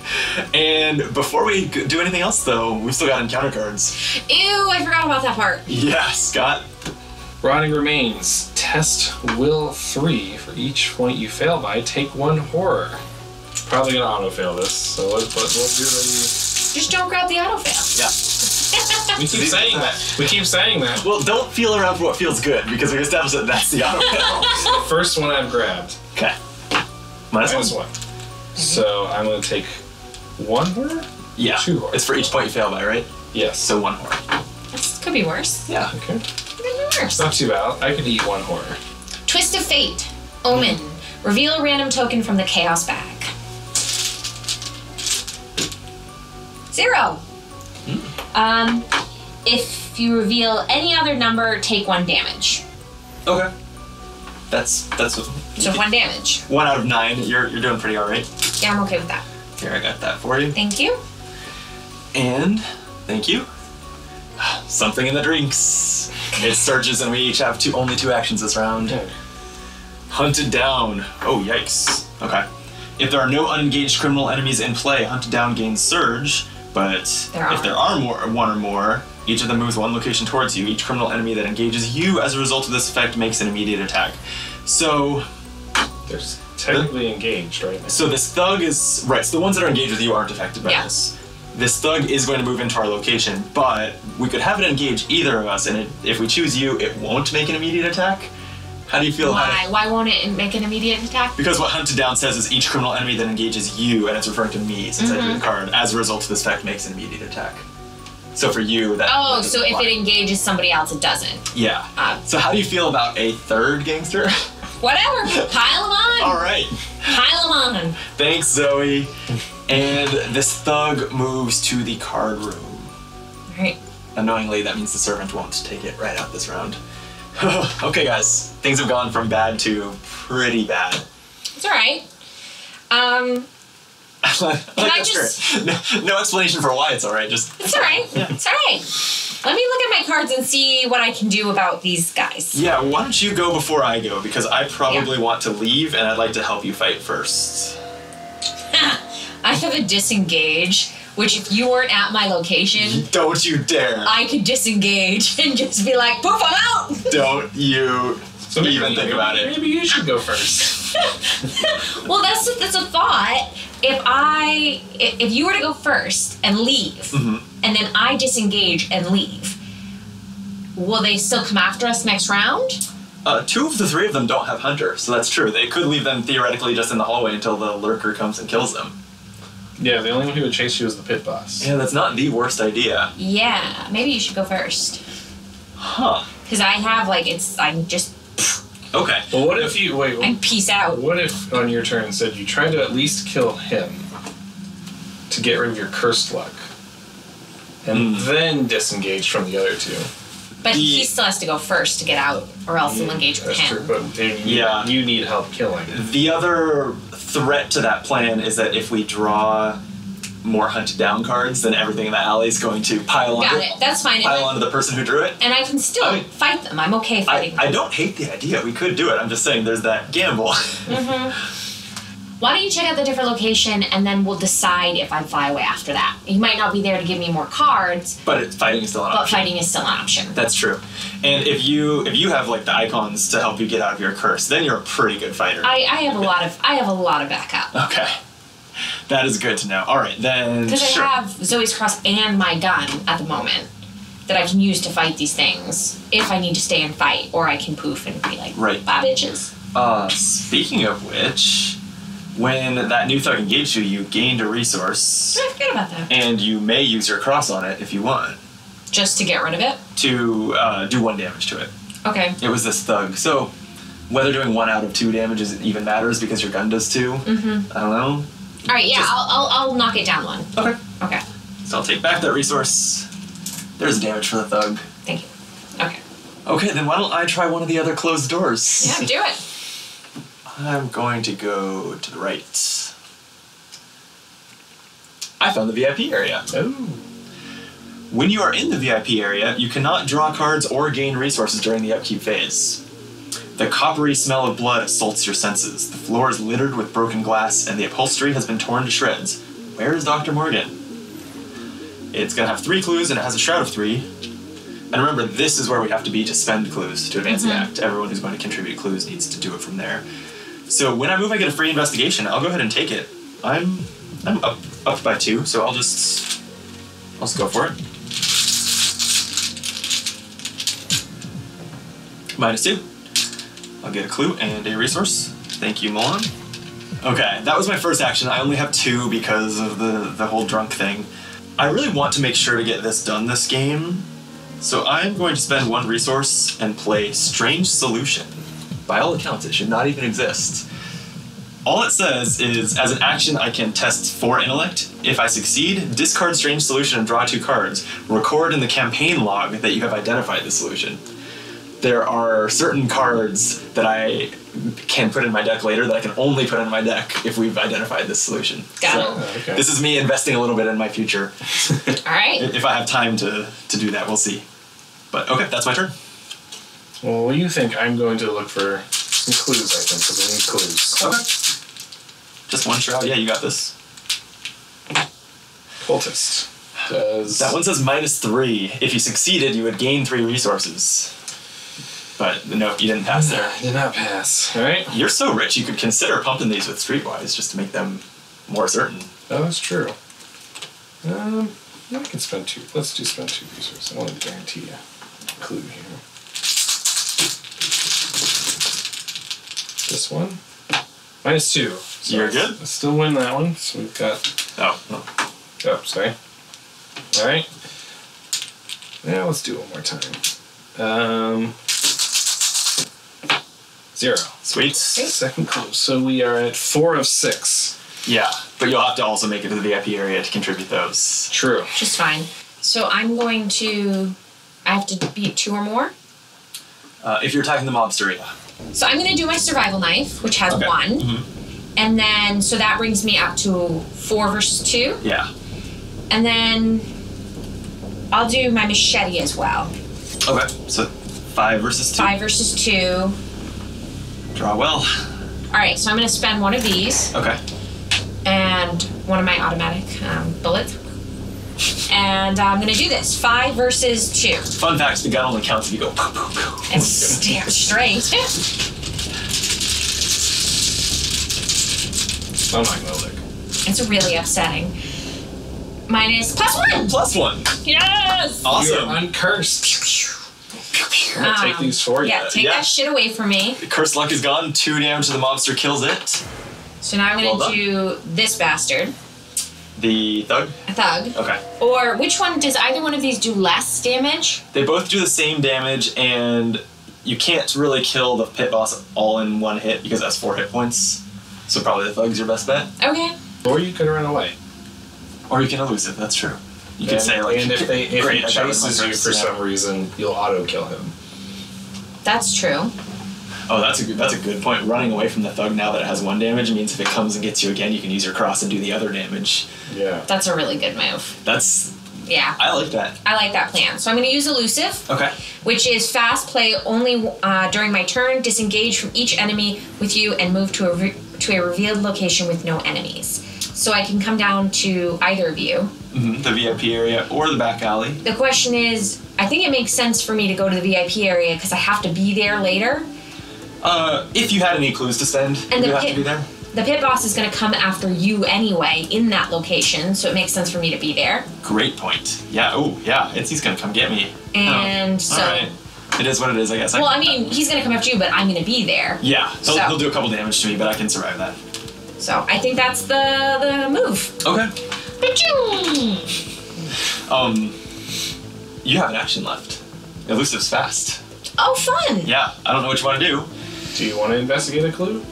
And before we do anything else, though, we've still got encounter cards. Ew, I forgot about that part. Yeah, Scott. Rotting Remains. Test will three. For each point you fail by, take one horror. Probably gonna auto fail this, so what, what, what do we... Just don't grab the auto fail. Yeah. We keep saying that. We keep saying that. Well, don't feel around for what feels good, because we established that that's the auto fail. First one I've grabbed. Okay. Minus, Minus one. one. Mm-hmm. So I'm gonna take one horror? Yeah. Two horror. It's for each point you fail by, right? Yes. So one horror. This could be worse. Yeah. Okay. It could be worse. Not too bad. I could eat one horror. Twist of Fate. Omen. Mm. Reveal a random token from the chaos bag. Zero. Mm. Um, if you reveal any other number, take one damage. Okay. That's that's what. So one damage. One out of nine. You're you're doing pretty all right. Yeah, I'm okay with that. Here, I got that for you. Thank you. And thank you. Something in the Drinks. It surges, and we each have two, only two actions this round. Okay. Hunted Down. Oh, yikes. Okay. If there are no unengaged criminal enemies in play, Hunted Down gains Surge, but there if there are more, one or more, each of them moves one location towards you. Each criminal enemy that engages you as a result of this effect makes an immediate attack. So... There's... Technically the, engaged, right? Now. So this thug is right. So the ones that are engaged with you aren't affected by yeah. this. This thug is going to move into our location, but we could have it engage either of us, and it, if we choose you, it won't make an immediate attack. How do you feel? Why? About it? Why won't it make an immediate attack? Because what Hunted Down says is each criminal enemy that engages you, and it's referring to me since mm-hmm. I drew the card, as a result of this fact makes an immediate attack. So for you, that oh, so if it engages somebody else, it doesn't. Yeah. Uh, so how do you feel about a third gangster? Whatever, pile them on. All right. Pile them on. Thanks, Zoe. And this thug moves to the card room. All right. Annoyingly, that means the servant won't take it right out this round. Okay, guys, things have gone from bad to pretty bad. It's all right. Um. Like Can I just... no, no explanation for why it's all right. Just it's all right. Yeah. It's all right. Let me look at my cards and see what I can do about these guys. Yeah, why don't you go before I go? Because I probably yeah. want to leave, and I'd like to help you fight first. I have a disengage, which if you weren't at my location... Don't you dare. I could disengage and just be like, poof, I'm out. Don't you... So maybe, even think about maybe, it. Maybe you should go first. Well, that's a, that's a thought. If I, if you were to go first and leave, mm-hmm. and then I disengage and leave, will they still come after us next round? Uh, two of the three of them don't have Hunter, so that's true. They could leave them theoretically just in the hallway until the lurker comes and kills them. Yeah, the only one who would chase you is the pit boss. Yeah, that's not the worst idea. Yeah, maybe you should go first. Huh. Because I have, like, it's, I'm just... Okay. Well, what if you wait? And peace out. What if on your turn said you tried to at least kill him to get rid of your cursed luck, and mm. then disengage from the other two? But the, he still has to go first to get out, or else yeah, he'll engage with that's him. True, but you, yeah, you need help killing. The other threat to that plan is that if we draw more Hunted Down cards, then everything in the alley is going to pile on. Got onto, it. That's fine. Pile onto the person who drew it. And I can still I mean, fight them. I'm okay fighting I, them. I don't hate the idea. We could do it. I'm just saying there's that gamble. Mm-hmm. Why don't you check out the different location, and then we'll decide if I fly away after that. You might not be there to give me more cards. But it, fighting is still an but option. But fighting is still an option. That's true. And if you if you have like the icons to help you get out of your curse, then you're a pretty good fighter. I, I have a lot of I have a lot of backup. Okay. That is good to know. All right, then. Because sure. I have Zoe's Cross and my gun at the moment that I can use to fight these things if I need to stay and fight, or I can poof and be like, right. Bye, bitches. Uh, speaking of which, when that new thug engaged you, you gained a resource. I forget about that. And you may use your cross on it if you want. Just to get rid of it? To uh, do one damage to it. Okay. It was this thug. So whether doing one out of two damage even matters because your gun does two. Mm-hmm. I don't know. All right, yeah, Just, I'll, I'll I'll knock it down one. Okay. Okay. So I'll take back that resource. There's damage for the thug. Thank you. Okay. Okay, then why don't I try one of the other closed doors? Yeah, do it. I'm going to go to the right. I found the V I P area. Oh. When you are in the V I P area, you cannot draw cards or gain resources during the upkeep phase. The coppery smell of blood assaults your senses. The floor is littered with broken glass, and the upholstery has been torn to shreds. Where is Doctor Morgan? It's going to have three clues, and it has a shroud of three. And remember, this is where we have to be to spend clues to advance mm-hmm. the act. Everyone who's going to contribute clues needs to do it from there. So when I move, I get a free investigation. I'll go ahead and take it. I'm I'm up up by two, so I'll just I'll just go for it. Minus two. I'll get a clue and a resource. Thank you, Milan. Okay, that was my first action. I only have two because of the, the whole drunk thing. I really want to make sure to get this done this game, so I'm going to spend one resource and play Strange Solution. By all accounts, it should not even exist. All it says is, as an action, I can test for intellect. If I succeed, discard Strange Solution and draw two cards. Record in the campaign log that you have identified the solution. There are certain cards that I can put in my deck later that I can only put in my deck if we've identified this solution. Got so it. Oh, okay. This is me investing a little bit in my future. All right. If I have time to, to do that, we'll see. But okay, that's my turn. Well, what do you think? I'm going to look for some clues, I think, because I need clues. Okay. Just one shroud? Yeah, you got this. Cultist. Does... That one says minus three. If you succeeded, you would gain three resources. But no, you didn't pass there. I did not pass. All right. You're so rich, you could consider pumping these with Streetwise just to make them more certain. That was true. Um, I can spend two. Let's do spend two resources. I want to guarantee you a clue here. This one. Minus two. So you're good? I still win that one. So we've got... Oh. Oh, oh sorry. All right. Now let's do it one more time. Um... Zero. Sweet. Second clue. So we are at four of six. Yeah, but you'll have to also make it to the V I P area to contribute those. True. Just fine. So I'm going to... I have to beat two or more? Uh, if you're attacking the mobster, yeah. So I'm going to do my survival knife, which has okay. one. Mm-hmm. And then, so that brings me up to four versus two. Yeah. And then I'll do my machete as well. Okay, so five versus two. Five versus two. Draw well. All right, so I'm going to spend one of these. Okay. And one of my automatic um, bullets. And I'm going to do this. Five versus two. Fun fact, the gun only counts if you go poof, poof, poof. And stare straight. Oh my god. It's really upsetting. Minus plus one. Plus one. Yes. Awesome. You're uncursed. I'll um, take these for you. Yeah, take yeah. that shit away from me. The cursed luck is gone. Two damage to the mobster kills it. So now I'm going to well do this bastard. The thug? A thug. Okay. Or which one, does either one of these do less damage? They both do the same damage, and you can't really kill the pit boss all in one hit because that's four hit points. So probably the thug's your best bet. Okay. Or you could run away. Or you can elusive, that's true. You could say, like, and if, they, if great, he chases you for yeah. some reason, you'll auto-kill him. That's true. Oh, that's a good, that's a good point. Running away from the thug now that it has one damage means if it comes and gets you again, you can use your cross and do the other damage. Yeah. That's a really good move. That's... Yeah. I like that. I like that plan. So I'm going to use Elusive. Okay. Which is fast play only uh, during my turn. Disengage from each enemy with you and move to a re to a revealed location with no enemies. So I can come down to either of you. Mm-hmm. The V I P area or the back alley. The question is, I think it makes sense for me to go to the V I P area because I have to be there later. Uh, if you had any clues to send, and you have to be there. The pit boss is going to come after you anyway in that location, so it makes sense for me to be there. Great point. Yeah, oh, yeah, it's, he's going to come get me. And oh, so... All right. It is what it is, I guess. Well, I, I mean, he's going to come after you, but I'm going to be there. Yeah, he'll, so. he'll do a couple damage to me, but I can survive that. So I think that's the, the move. Okay. Um, you have an action left. Elusive's fast. Oh, fun! Yeah, I don't know what you want to do. Do you want to investigate a clue?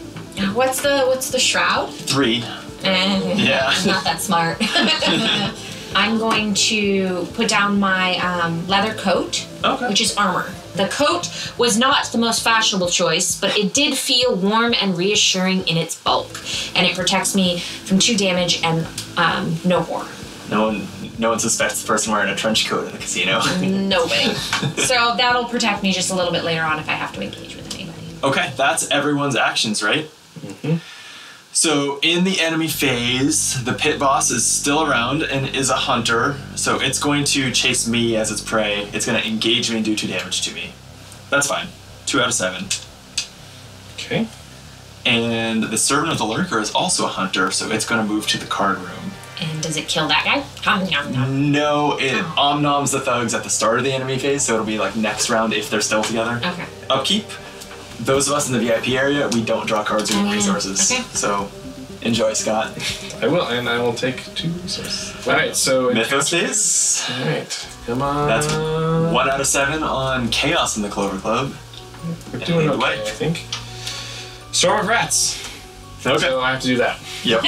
What's the what's the shroud? Three. Uh, yeah. I'm not that smart. I'm going to put down my um, leather coat, okay. which is armor. The coat was not the most fashionable choice, but it did feel warm and reassuring in its bulk, and it protects me from two damage and um, no more. No one, no one suspects the person wearing a trench coat in the casino. Nobody. So that'll protect me just a little bit later on if I have to engage with anybody. Okay, that's everyone's actions, right? Mm-hmm. So in the enemy phase, the pit boss is still around and is a hunter, so it's going to chase me as its prey. It's going to engage me and do two damage to me. That's fine. Two out of seven. Okay. And the servant of the lurker is also a hunter, so it's going to move to the card room. And does it kill that guy? Om nom nom. No, it oh. om noms the thugs at the start of the enemy phase, so it'll be like next round if they're still together. Okay. Upkeep. Those of us in the V I P area, we don't draw cards or resources. Okay. So, enjoy, Scott. I will, and I will take two resources. All right, so... Mythos phase. All right, come on. That's one out of seven on Chaos in the Clover Club. We're doing okay, way. I think. Storm of Rats. Okay. So I have to do that. Yep.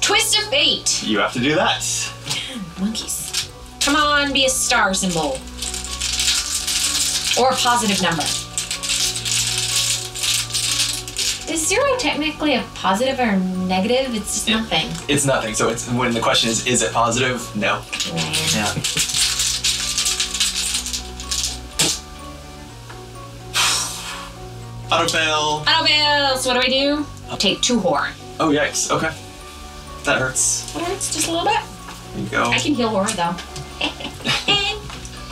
Twist of Fate. You have to do that. Monkeys. Come on, be a star symbol. Or a positive number. Is zero technically a positive or negative? It's just it, nothing. It's nothing. So it's when the question is, is it positive? No. Right. Yeah. Auto fail. Auto fail. So what do I do? I'll take two horror. Oh yikes. Okay. That hurts. It hurts just a little bit. There you go. I can heal horror though.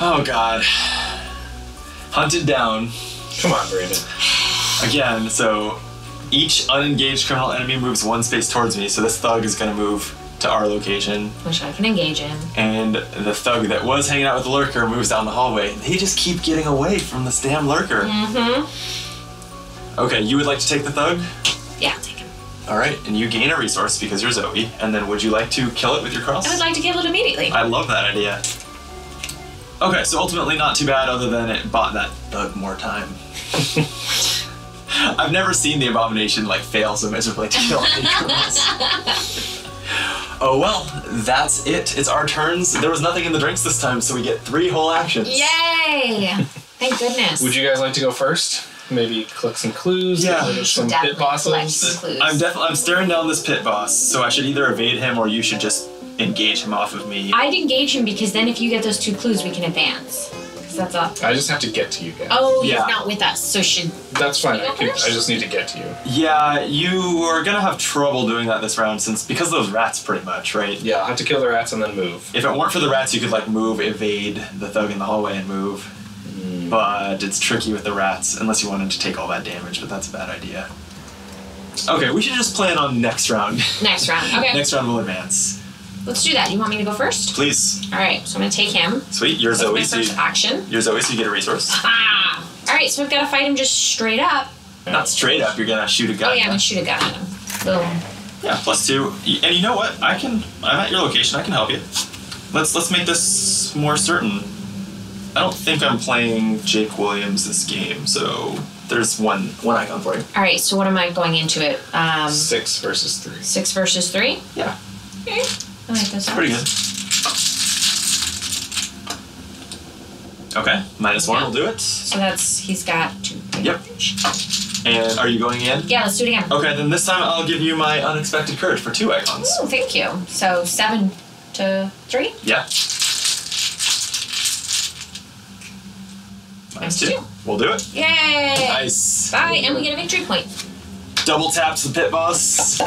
Oh god. Hunted Down. Come on, Brandon. Again, so each unengaged criminal enemy moves one space towards me, so this thug is going to move to our location. Which I can engage in. And the thug that was hanging out with the lurker moves down the hallway. They just keep getting away from this damn lurker. Mm-hmm. Okay, you would like to take the thug? Yeah, I'll take him. All right, and you gain a resource because you're Zoe, and then would you like to kill it with your cross? I would like to kill it immediately. I love that idea. Okay, so ultimately not too bad other than it bought that thug more time. I've never seen the Abomination like fail so miserably to kill any criminals. Oh well, that's it. It's our turns. There was nothing in the drinks this time, so we get three whole actions. Yay! Thank goodness. Would you guys like to go first? Maybe collect some clues, yeah. some definitely pit bosses. Some I'm definitely I'm staring down this pit boss, so I should either evade him or you should just engage him off of me. I'd engage him because then if you get those two clues, we can advance. Because that's up. I just have to get to you guys. Oh, yeah. He's not with us, so should. That's fine. I, can, I just need to get to you. Yeah, you are gonna have trouble doing that this round since because of those rats, pretty much, right? Yeah, I'll have to kill the rats and then move. If it weren't for the rats, you could like move, evade the thug in the hallway, and move. Mm. But it's tricky with the rats unless you wanted to take all that damage. But that's a bad idea. Okay, we should just plan on next round. Next round. Okay. Next round will advance. Let's do that. You want me to go first? Please. All right, so I'm going to take him. Sweet. You're Zoe. That's my first action. You're Zoe, so you get a resource. Ah! All right, so we've got to fight him just straight up. Not straight up. You're going to shoot a gun. Oh, yeah, I'm going to shoot a gun at him. Boom. Yeah, plus two. And you know what? I can... I'm at your location. I can help you. Let's let's make this more certain. I don't think I'm playing Jake Williams this game, so... There's one one icon for you. All right, so what am I going into it? Um, six versus three. Six versus three? Yeah. Okay. I like this. Pretty good. Okay, minus one will do it. So that's, he's got two. Yep. And are you going in? Yeah, let's do it again. Okay, then this time I'll give you my Unexpected Courage for two icons. Ooh, thank you. So seven to three? Yeah. Minus two. two. We'll do it. Yay! Nice. Bye, and we get a victory point. Double taps the pit boss.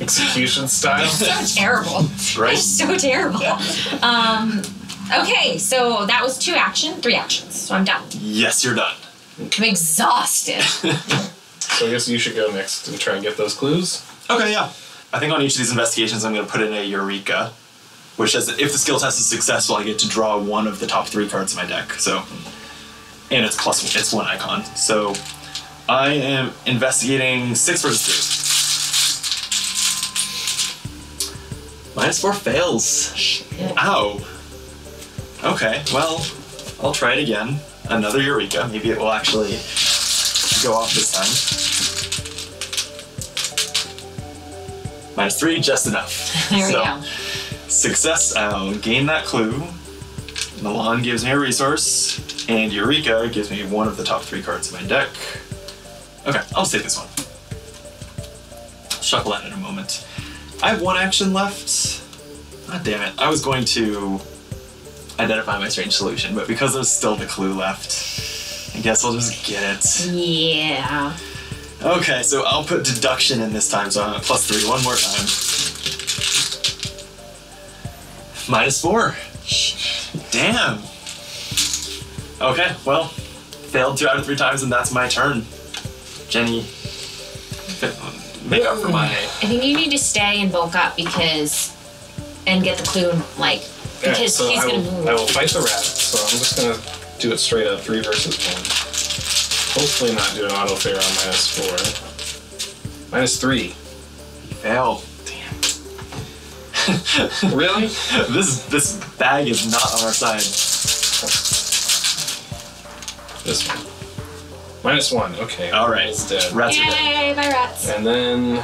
Execution style. So terrible. Right? So terrible. Um, okay, so that was two action, three actions. So I'm done. Yes, you're done. I'm exhausted. So I guess you should go next and try and get those clues. Okay, yeah. I think on each of these investigations, I'm going to put in a Eureka, which says that if the skill test is successful, I get to draw one of the top three cards of my deck. So, and it's plus one, it's one icon. So I am investigating six versus three. Minus four fails. Shit. Ow. Okay, well, I'll try it again. Another Eureka. Maybe it will actually go off this time. Minus three, just enough. There so, we go. Success. I'll gain that clue. Milan gives me a resource, and Eureka gives me one of the top three cards of my deck. Okay, I'll save this one. I'll shuffle that in a moment. I have one action left. God damn it. I was going to identify my strange solution, but because there's still the clue left, I guess I'll just get it. Yeah. Okay, so I'll put deduction in this time, so I'm at plus three one more time. Minus four. Damn. Okay, well, failed two out of three times, and that's my turn. Jenny, make up for my... I think you need to stay and bulk up because... and get the clue, like... Because right, so he's I will, gonna move. I will fight the rabbit, so I'm just gonna do it straight up, three versus one. Hopefully not do an auto fair on minus four. Minus three. You failed. Damn. Really? This this bag is not on our side. This one. Minus one, okay. Alright. It's dead. Rats Yay, are dead. My rats. And then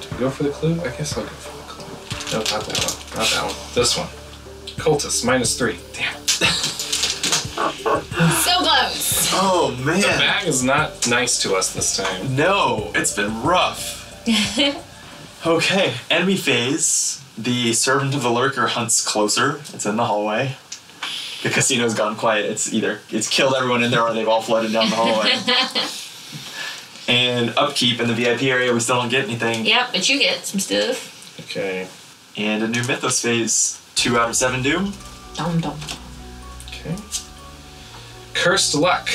do we go for the clue? I guess I'll go for the clue. No, not that one. Not that one. This one. Cultist, minus three. Damn. So close. Oh, man. The bag is not nice to us this time. No, it's been rough. Okay, enemy phase. The Servant of the Lurker hunts closer. It's in the hallway. The casino's gone quiet. It's either it's killed everyone in there or they've all flooded down the hallway. And upkeep in the V I P area, we still don't get anything. Yep, but you get some stuff. Okay. And a new Mythos phase. Two out of seven do. Dum dum. Okay. Cursed luck.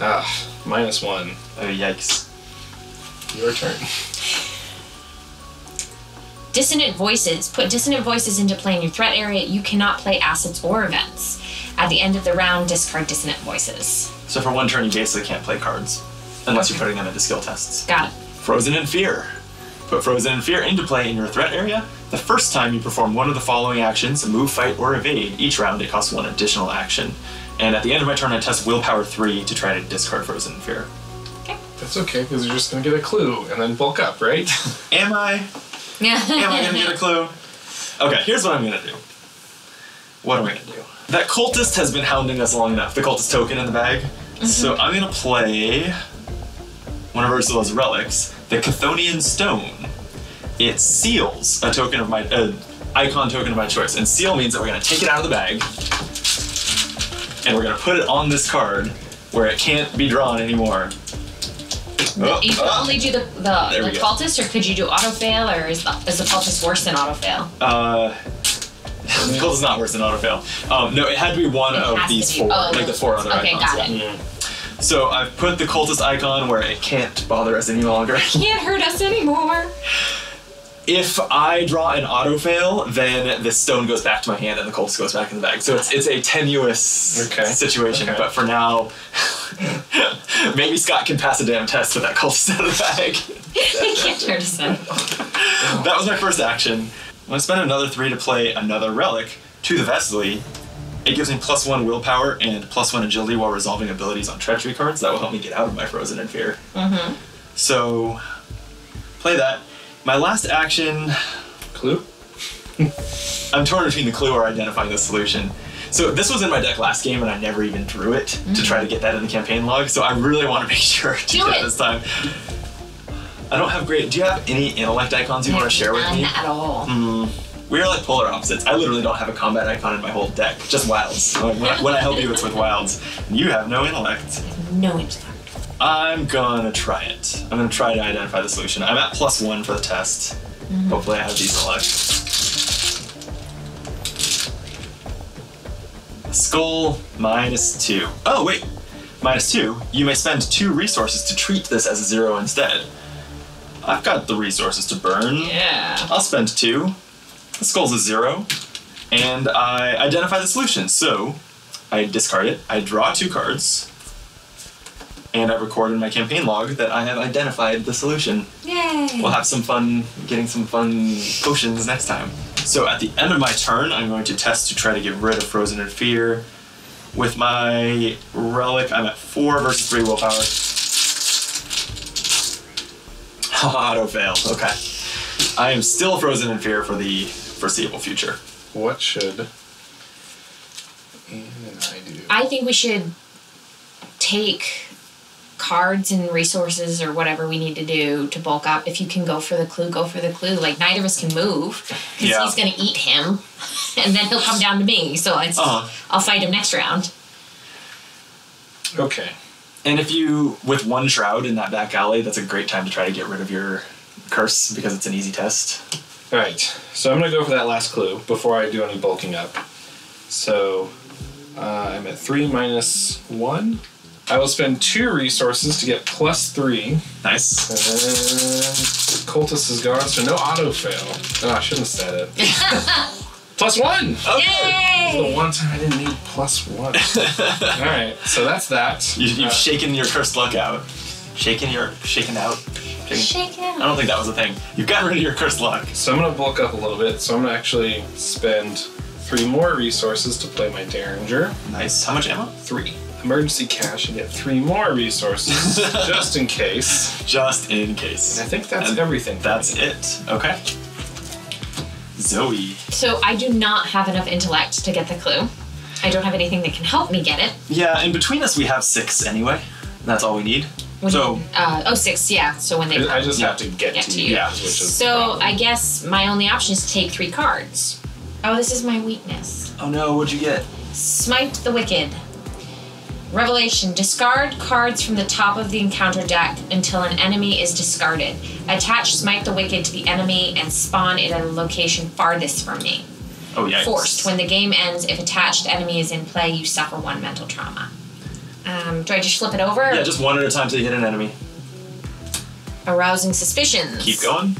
Ah, minus one. Oh, yikes. Your turn. Dissonant voices. Put dissonant voices into play in your threat area. You cannot play assets or events. At the end of the round, discard dissonant voices. So for one turn, you basically can't play cards. Unless you're putting them into skill tests. Got it. Frozen in Fear. Put Frozen in Fear into play in your threat area. The first time you perform one of the following actions, move, fight, or evade, each round it costs one additional action. And at the end of my turn, I test Willpower three to try to discard Frozen in Fear. Okay. That's okay, because you're just going to get a clue and then bulk up, right? Am I? Am I going to get a clue? Okay, here's what I'm going to do. What am I going to do? That cultist has been hounding us long enough, the cultist token in the bag. Mm-hmm. So I'm going to play one of Ursula's relics, the Chthonian Stone. It seals a token of my, uh, icon token of my choice. And seal means that we're gonna take it out of the bag and we're gonna put it on this card where it can't be drawn anymore. Oh, you can oh. only do the, the, the cultist, or could you do autofail, or is the, is the cultist worse than autofail? Uh, the cultist is not worse than autofail. Um, no, it had to be one it of these four, oh, like the four other okay, icons. Got it. Yeah. So I've put the cultist icon where it can't bother us any longer. It can't hurt us anymore. If I draw an autofail, then the stone goes back to my hand and the cultist goes back in the bag. So it's, it's a tenuous okay. situation, okay. But for now, maybe Scott can pass a damn test with that cultist out of the bag. He can't turn to stone. That was my first action. I'm going to spend another three to play another relic to the Vesely. It gives me plus one willpower and plus one agility while resolving abilities on treachery cards. That will help me get out of my Frozen in Fear. Mm-hmm. So, play that. My last action... Clue? I'm torn between the clue or identifying the solution. So this was in my deck last game and I never even drew it mm-hmm. to try to get that in the campaign log. So I really want to make sure to do it this time. I don't have great, do you have any intellect icons you want to share with me? None at all. Mm, we are like polar opposites. I literally don't have a combat icon in my whole deck, just wilds. Like when, I, when I help you, it's with wilds. You have no intellect. No intellect. I'm gonna try it. I'm gonna try to identify the solution. I'm at plus one for the test. Mm-hmm. Hopefully I have decent luck. Skull minus two. Oh wait, minus two. You may spend two resources to treat this as a zero instead. I've got the resources to burn. Yeah. I'll spend two. The skull's a zero. And I identify the solution. So I discard it. I draw two cards. And I record in my campaign log that I have identified the solution. Yay! We'll have some fun getting some fun potions next time. So at the end of my turn, I'm going to test to try to get rid of Frozen in Fear. With my relic, I'm at four versus three willpower. Auto fail. Okay. I am still frozen in fear for the foreseeable future. What should Anne and I do? I think we should take cards and resources or whatever we need to do to bulk up. If you can go for the clue, go for the clue. Like, neither of us can move because yeah. he's going to eat him and then he'll come down to me. So it's, uh-huh. I'll fight him next round. Okay. And if you, with one shroud in that back alley, that's a great time to try to get rid of your curse because it's an easy test. All right, so I'm gonna go for that last clue before I do any bulking up. So uh, I'm at three minus one. I will spend two resources to get plus three. Nice. And then cultist is gone, so no auto fail. No, I shouldn't have said it. Plus one! Okay. Yay! The one time I didn't need plus one. All right, so that's that. You, you've uh, shaken your cursed luck out. Shaken your, shaken out. Shaken. Shaken. I don't think that was a thing. You've gotten rid of your cursed luck. So I'm gonna bulk up a little bit. So I'm gonna actually spend three more resources to play my Derringer. Nice. How much ammo? Three. Emergency cash and get three more resources just in case. Just in case. And I think that's and everything. That's me. It. Okay. Zoe. So I do not have enough intellect to get the clue. I don't have anything that can help me get it. Yeah, and between us we have six anyway. That's all we need. When so you, uh, oh, six, yeah. So when they come, I just have to get, get to, to you. Yeah, which is so I guess my only option is to take three cards. Oh, this is my weakness. Oh no, what'd you get? Smite the Wicked. Revelation, discard cards from the top of the encounter deck until an enemy is discarded. Attach Smite the Wicked to the enemy and spawn it at a location farthest from me. Oh, yeah. Forced, when the game ends, if attached enemy is in play, you suffer one mental trauma. Um, do I just flip it over? Yeah, just one at a time till you hit an enemy. Arousing Suspicions. Keep going.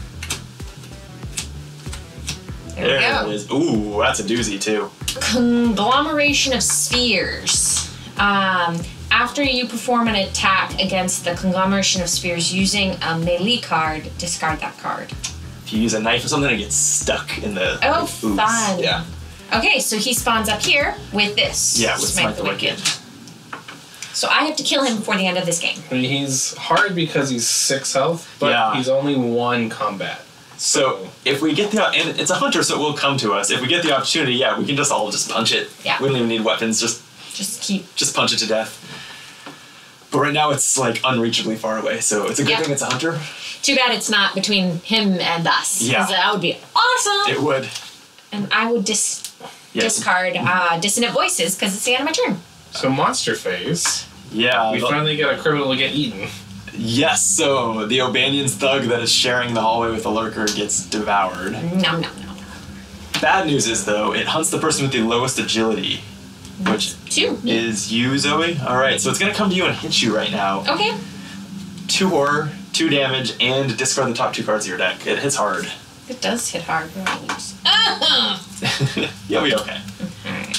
There, there we go. It is. Ooh, that's a doozy too. Conglomeration of Spheres. Um, after you perform an attack against the Conglomeration of Spheres using a melee card, discard that card. If you use a knife or something, it gets stuck in the Oh, oops. Fun. Yeah. Okay, so he spawns up here with this. Yeah, with Smite the Wicked. Wicked. So I have to kill him before the end of this game. I mean, he's hard because he's six health, but yeah. he's only one combat. So if we get the, and it's a hunter, so it will come to us. If we get the opportunity, yeah, we can just all just punch it. Yeah. We don't even need weapons, just... Just keep... Just punch it to death. But right now it's, like, unreachably far away, so it's a good yep. thing it's a hunter. Too bad it's not between him and us. Yeah. That would be awesome! It would. And I would dis yes. discard uh, Dissonant Voices, because it's the end of my turn. So monster phase. Yeah. We finally got a criminal to get eaten. Yes, so the O'Banion's thug that is sharing the hallway with the lurker gets devoured. No, no, no. Bad news is, though, it hunts the person with the lowest agility. Which Two. is you, Zoe. All right, so it's going to come to you and hit you right now. Okay. Two horror, two damage, and discard the top two cards of your deck. It hits hard. It does hit hard. Uh-huh. You'll be okay. All right.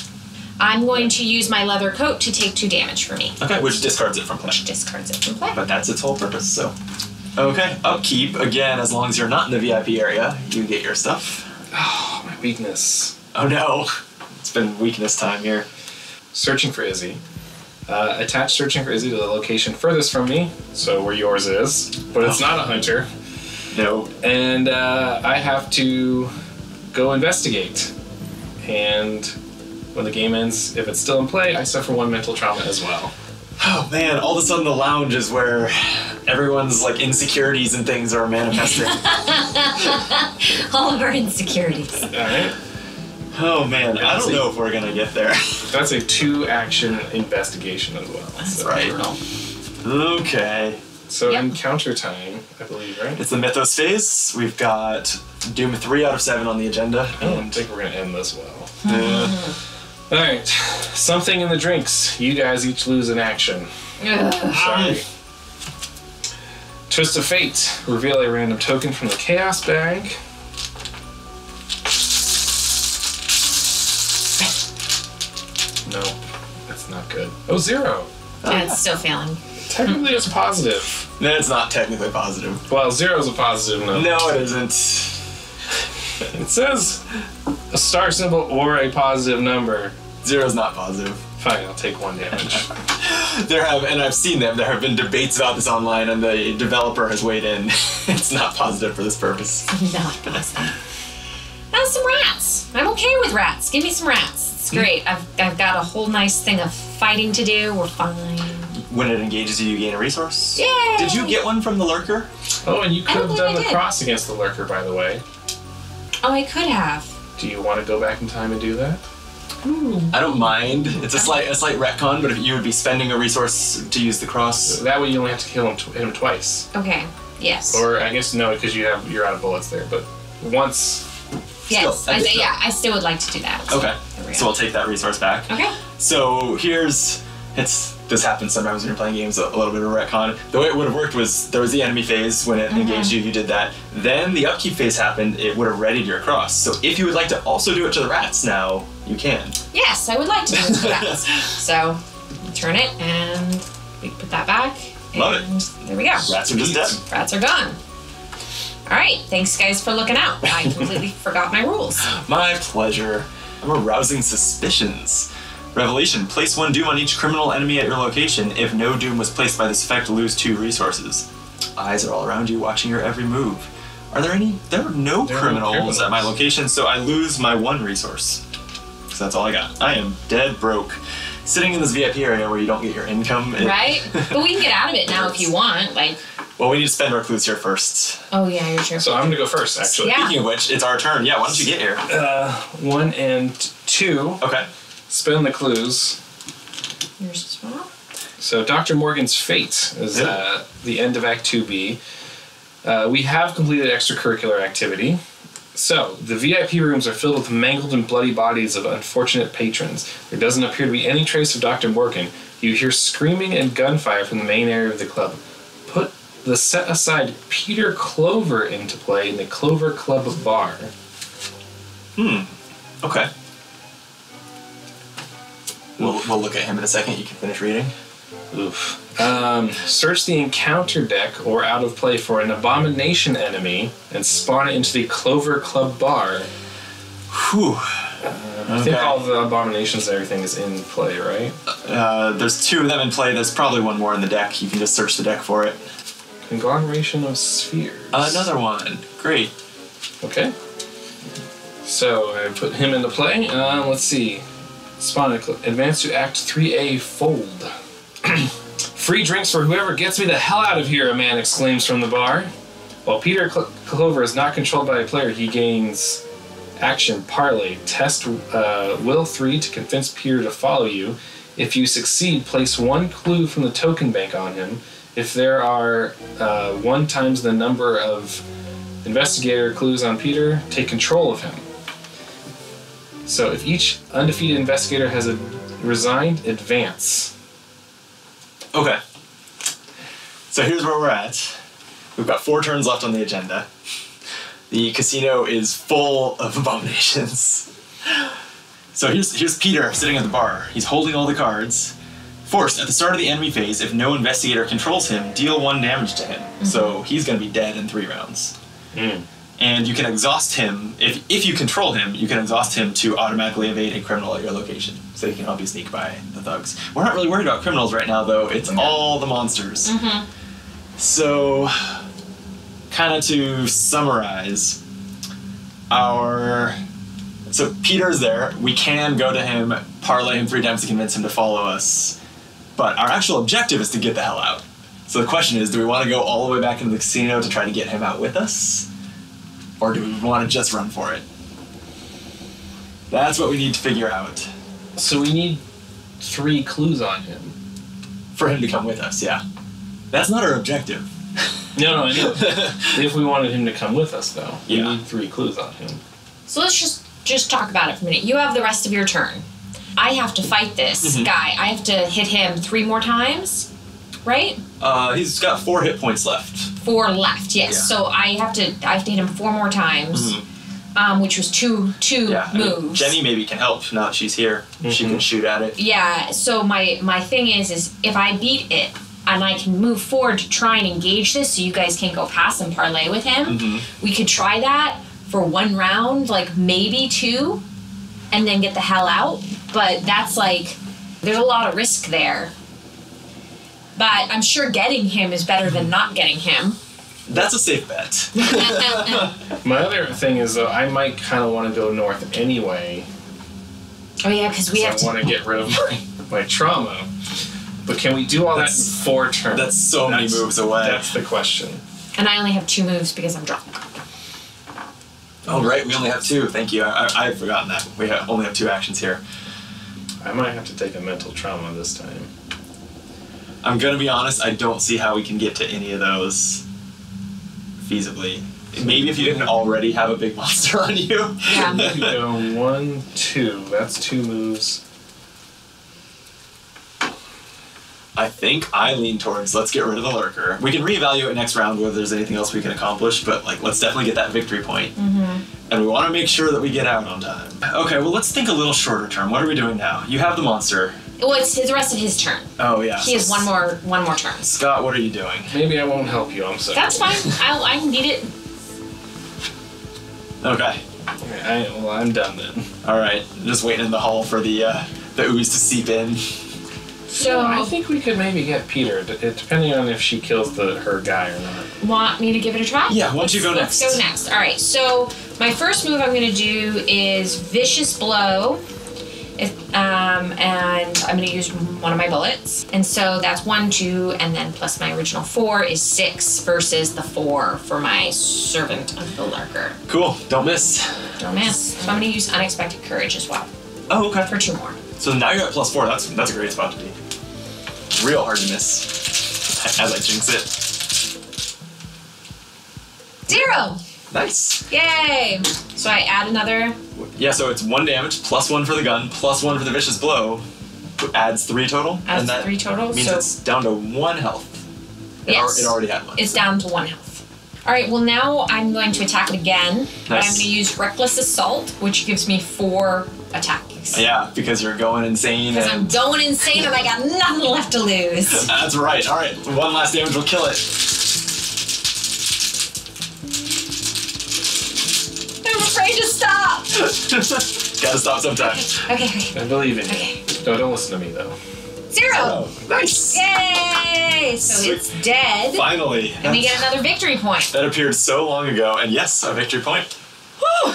I'm going to use my leather coat to take two damage for me. Okay, which discards it from play. Which discards it from play. But that's its whole purpose, so. Okay, upkeep. Again, as long as you're not in the V I P area, you get your stuff. Oh, my weakness. Oh, no. It's been weakness time here. Searching for Izzy. Uh, attach Searching for Izzy to the location furthest from me, so where yours is, but it's not a hunter. No. And uh, I have to go investigate. And When the game ends, if it's still in play, I suffer one mental trauma as well. Oh man, all of a sudden the lounge is where everyone's like insecurities and things are manifesting. All of our insecurities. Alright. Oh man, I don't know if we're gonna get there. That's a two action investigation as well. That's so right. Okay. So yep. Encounter time, I believe, right? It's the Mythos phase. We've got Doom three out of seven on the agenda. I don't think we're gonna end this well. Yeah. Alright, something in the drinks. You guys each lose an action. Sorry. Twist of Fate. Reveal a random token from the chaos bag. No, that's not good. Oh, zero. Yeah, it's still failing. Technically, it's positive. No, it's not technically positive. Well, zero is a positive number. No, it isn't. It says a star symbol or a positive number. Zero is not positive. Fine, I'll take one damage. There have, and I've seen them, there have been debates about this online, and the developer has weighed in. It's not positive for this purpose. Not positive. Now some rats. I'm okay with rats. Give me some rats. It's great. I've, I've got a whole nice thing of fighting to do. We're fine. When it engages you, you gain a resource. Yay! Did you get one from the Lurker? Oh, and you could have done the cross against the Lurker, by the way. Oh, I could have. Do you want to go back in time and do that? Ooh. I don't mind. It's a slight a slight retcon, but if you would be spending a resource to use the cross. That way you only have to kill him, tw him twice. Okay, yes. Or I guess no, because you have, you're out of bullets there, but once. Yes, still, I I, yeah, I still would like to do that. So okay, we so we'll take that resource back. Okay. So here's, it's this happens sometimes when you're playing games, a, a little bit of a retcon. The way it would have worked was there was the enemy phase when it mm-hmm. engaged you, you did that. Then the upkeep phase happened, it would have readied your cross. So if you would like to also do it to the rats now, you can. Yes, I would like to do it to the rats. So turn it and we put that back. And love it. There we go. Rats are just dead. Rats are gone. All right, thanks guys for looking out. I completely forgot my rules. My pleasure. I'm arousing suspicions. Revelation, place one doom on each criminal enemy at your location. If no doom was placed by this effect, lose two resources. Eyes are all around you, watching your every move. Are there any? There are no there criminals, are criminals at my location, so I lose my one resource. Because that's all I got. I am dead broke. Sitting in this V I P area where you don't get your income. It, right? But we can get out of it now if you want. Like. Well, we need to spend our clues here first. Oh, yeah, you're true. So I'm going to go first, actually. Yeah. Speaking of which, it's our turn. Yeah, why don't you get here? Uh, one and two. Okay. Spin the clues. Yours as well. So Doctor Morgan's Fate is uh, the end of Act two B. Uh, we have completed extracurricular activity. So the V I P rooms are filled with mangled and bloody bodies of unfortunate patrons. There doesn't appear to be any trace of Doctor Morgan. You hear screaming and gunfire from the main area of the club. Put the set aside Peter Clover into play in the Clover Club bar. Hmm. Okay. We'll, we'll look at him in a second. You can finish reading. Oof. Um, search the encounter deck or out of play for an abomination enemy and spawn it into the Clover Club bar. Whew. Uh, I okay. think all the abominations and everything is in play, right? Uh, there's two of them in play. There's probably one more in the deck. You can just search the deck for it. Conglomeration of Spheres. Another one. Great. Okay. So I put him into play. Uh, let's see. Spawn advance to Act three A fold. Free drinks for whoever gets me the hell out of here, a man exclaims from the bar. While Peter Cl Clover is not controlled by a player, he gains action parlay. Test uh, will three to convince Peter to follow you. If you succeed, place one clue from the token bank on him. If there are uh, one times the number of investigator clues on Peter, take control of him. So if each undefeated investigator has a resigned, advance. Okay. So here's where we're at. We've got four turns left on the agenda. The casino is full of abominations. So here's, here's Peter sitting at the bar. He's holding all the cards. Forced, at the start of the enemy phase, if no investigator controls him, deal one damage to him. Mm-hmm. So he's going to be dead in three rounds. Mm. And you can exhaust him, if, if you control him, you can exhaust him to automatically evade a criminal at your location. So you can help you sneak by the thugs. We're not really worried about criminals right now, though. It's all the monsters. Mm-hmm. So, kind of to summarize, our So Peter's there. We can go to him, parlay him three times to convince him to follow us. But our actual objective is to get the hell out. So the question is, do we want to go all the way back into the casino to try to get him out with us? Or do we want to just run for it? That's what we need to figure out. So we need three clues on him. For him to come with us, yeah. That's not our objective. No, no, I know. If we wanted him to come with us, though, we yeah. need three clues on him. So let's just, just talk about it for a minute. You have the rest of your turn. I have to fight this mm-hmm. guy. I have to hit him three more times, right? Uh, he's got four hit points left. Four left, yes. Yeah. So I have to I have to hit him four more times, mm-hmm. um, which was two two yeah, moves. I mean, Jenny maybe can help now that she's here. Mm-hmm. She can shoot at it. Yeah. So my my thing is is if I beat it and I can move forward to try and engage this, so you guys can go past and parlay with him. Mm-hmm. We could try that for one round, like maybe two, and then get the hell out. But that's like, there's a lot of risk there. But I'm sure getting him is better than not getting him. That's a safe bet. My other thing is, though, I might kind of want to go north anyway. Oh, yeah, because we have I to... I want to get rid of my, my trauma. But can we do all that's, that in four turns? That's so that's, many moves away. That's the question. And I only have two moves because I'm drunk. Oh, right, we only have two. Thank you. I, I, I've forgotten that. We ha only have two actions here. I might have to take a mental trauma this time. I'm going to be honest, I don't see how we can get to any of those feasibly. Maybe if you didn't already have a big monster on you. Yeah. We go one, two. That's two moves. I think I lean towards let's get rid of the lurker. We can reevaluate next round whether there's anything else we can accomplish, but like let's definitely get that victory point. Mm-hmm. And we want to make sure that we get out on time. Okay, well let's think a little shorter term. What are we doing now? You have the monster. Well, it's the rest of his turn. Oh yeah. He has one more one more turn. Scott, what are you doing? Maybe I won't help you. I'm sorry. That's fine. I'll, I can beat it. Okay. I, well, I'm done then. All right. Just waiting in the hall for the uh, the ooze to seep in. So well, I think we could maybe get Peter, depending on if she kills the her guy or not. Want me to give it a try? Yeah, why don't you go next? Let's go next. All right, so my first move I'm going to do is Vicious Blow, if, um, and I'm going to use one of my bullets. And so that's one, two, and then plus my original four is six versus the four for my Servant of the Lurker. Cool, don't miss. Don't miss. So I'm going to use Unexpected Courage as well. Oh, okay. For two more. So now you're at plus four, that's, that's a great spot to be. Real hard to miss, as I jinx it. Zero! Nice. Yay! So I add another? Yeah, so it's one damage, plus one for the gun, plus one for the vicious blow. Adds three total. Adds and that three total. Means so it's down to one health. It yes. Al it already had one. It's so. Down to one health. All right, well now I'm going to attack it again. Nice. But I'm gonna use Reckless Assault, which gives me four attack. Yeah, because you're going insane. Because I'm going insane and I got nothing left to lose. That's right. All right, one last damage will kill it. I'm afraid to stop. Gotta stop sometime. Okay, okay. I believe in okay. you. No, don't listen to me, though. Zero. Oh, nice. Yay. So Sweet. It's dead. Finally. And That's... we get another victory point. That appeared so long ago. And yes, a victory point. Woo.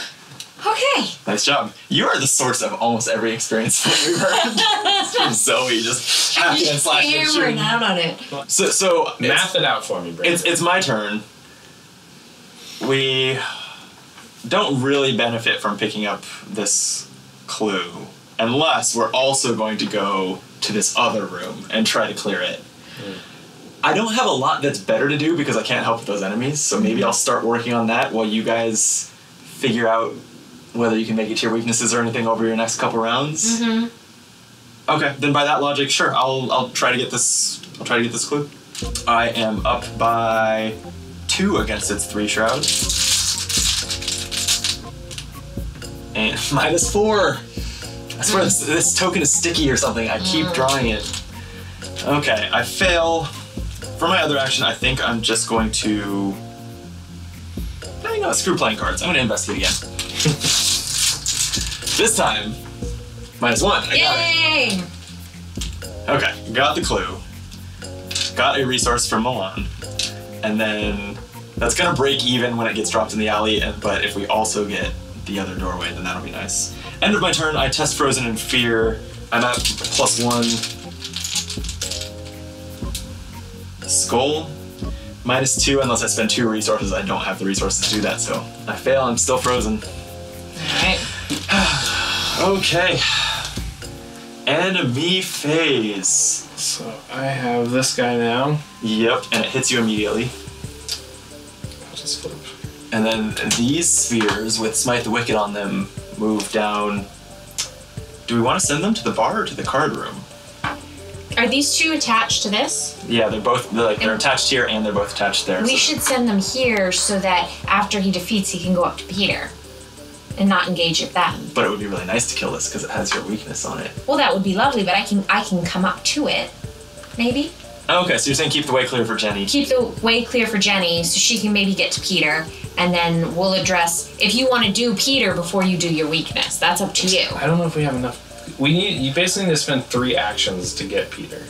Okay. Nice job. You are the source of almost every experience that we've heard from Zoe, just hacking and slashing. You're hammering out on it. So, so math it out for me, Brandon. It's, it's my turn. We don't really benefit from picking up this clue unless we're also going to go to this other room and try to clear it. Mm. I don't have a lot that's better to do because I can't help with those enemies, so maybe I'll start working on that while you guys figure out whether you can make it to your weaknesses or anything over your next couple rounds. Mm-hmm. Okay, then by that logic, sure, I'll I'll try to get this. I'll try to get this clue. I am up by two against its three shroud, and minus four. I swear this, this token is sticky or something. I keep drawing it. Okay, I fail. For my other action, I think I'm just going to. I know, screw playing cards. I'm gonna investigate again. This time, minus one. I Yay! Got it. Okay, got the clue. Got a resource from Milan, and then that's gonna break even when it gets dropped in the alley. And, but if we also get the other doorway, then that'll be nice. End of my turn, I test Frozen in Fear. I'm at plus one. Skull. Minus two, unless I spend two resources. I don't have the resources to do that, so I fail. I'm still frozen. Alright. Okay. Enemy phase. So I have this guy now. Yep, and it hits you immediately. I'll just flip. And then these spheres with Smite the Wicked on them move down. Do we want to send them to the bar or to the card room? Are these two attached to this? Yeah, they're both they're like they're and attached here and they're both attached there. We so. should send them here so that after he defeats, he can go up to Peter and not engage at them. But it would be really nice to kill this because it has your weakness on it. Well, that would be lovely, but I can I can come up to it, maybe. Oh, okay, so you're saying keep the way clear for Jenny. Keep the way clear for Jenny so she can maybe get to Peter, and then we'll address if you want to do Peter before you do your weakness. That's up to you. I don't know if we have enough. We need, you basically need to spend three actions to get Peter.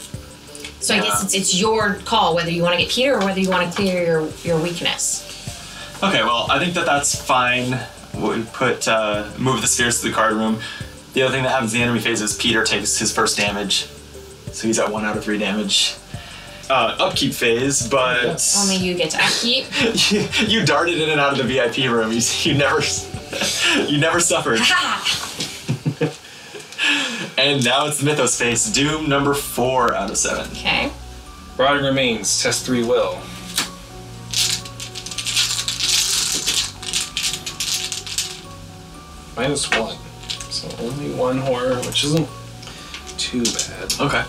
So yeah. I guess it's, it's your call whether you want to get Peter or whether you want to clear your, your weakness. Okay, well, I think that that's fine. We put, uh, move the spheres to the card room. The other thing that happens in the enemy phase is Peter takes his first damage. So he's at one out of three damage. Uh, upkeep phase, but... Only you get to upkeep. you, you darted in and out of the V I P room. You, you never, you never suffered. And now it's the Mythos phase. Doom number four out of seven. Okay. Rotting Remains. Test three will. Minus one. So only one horror, which isn't too bad. Okay.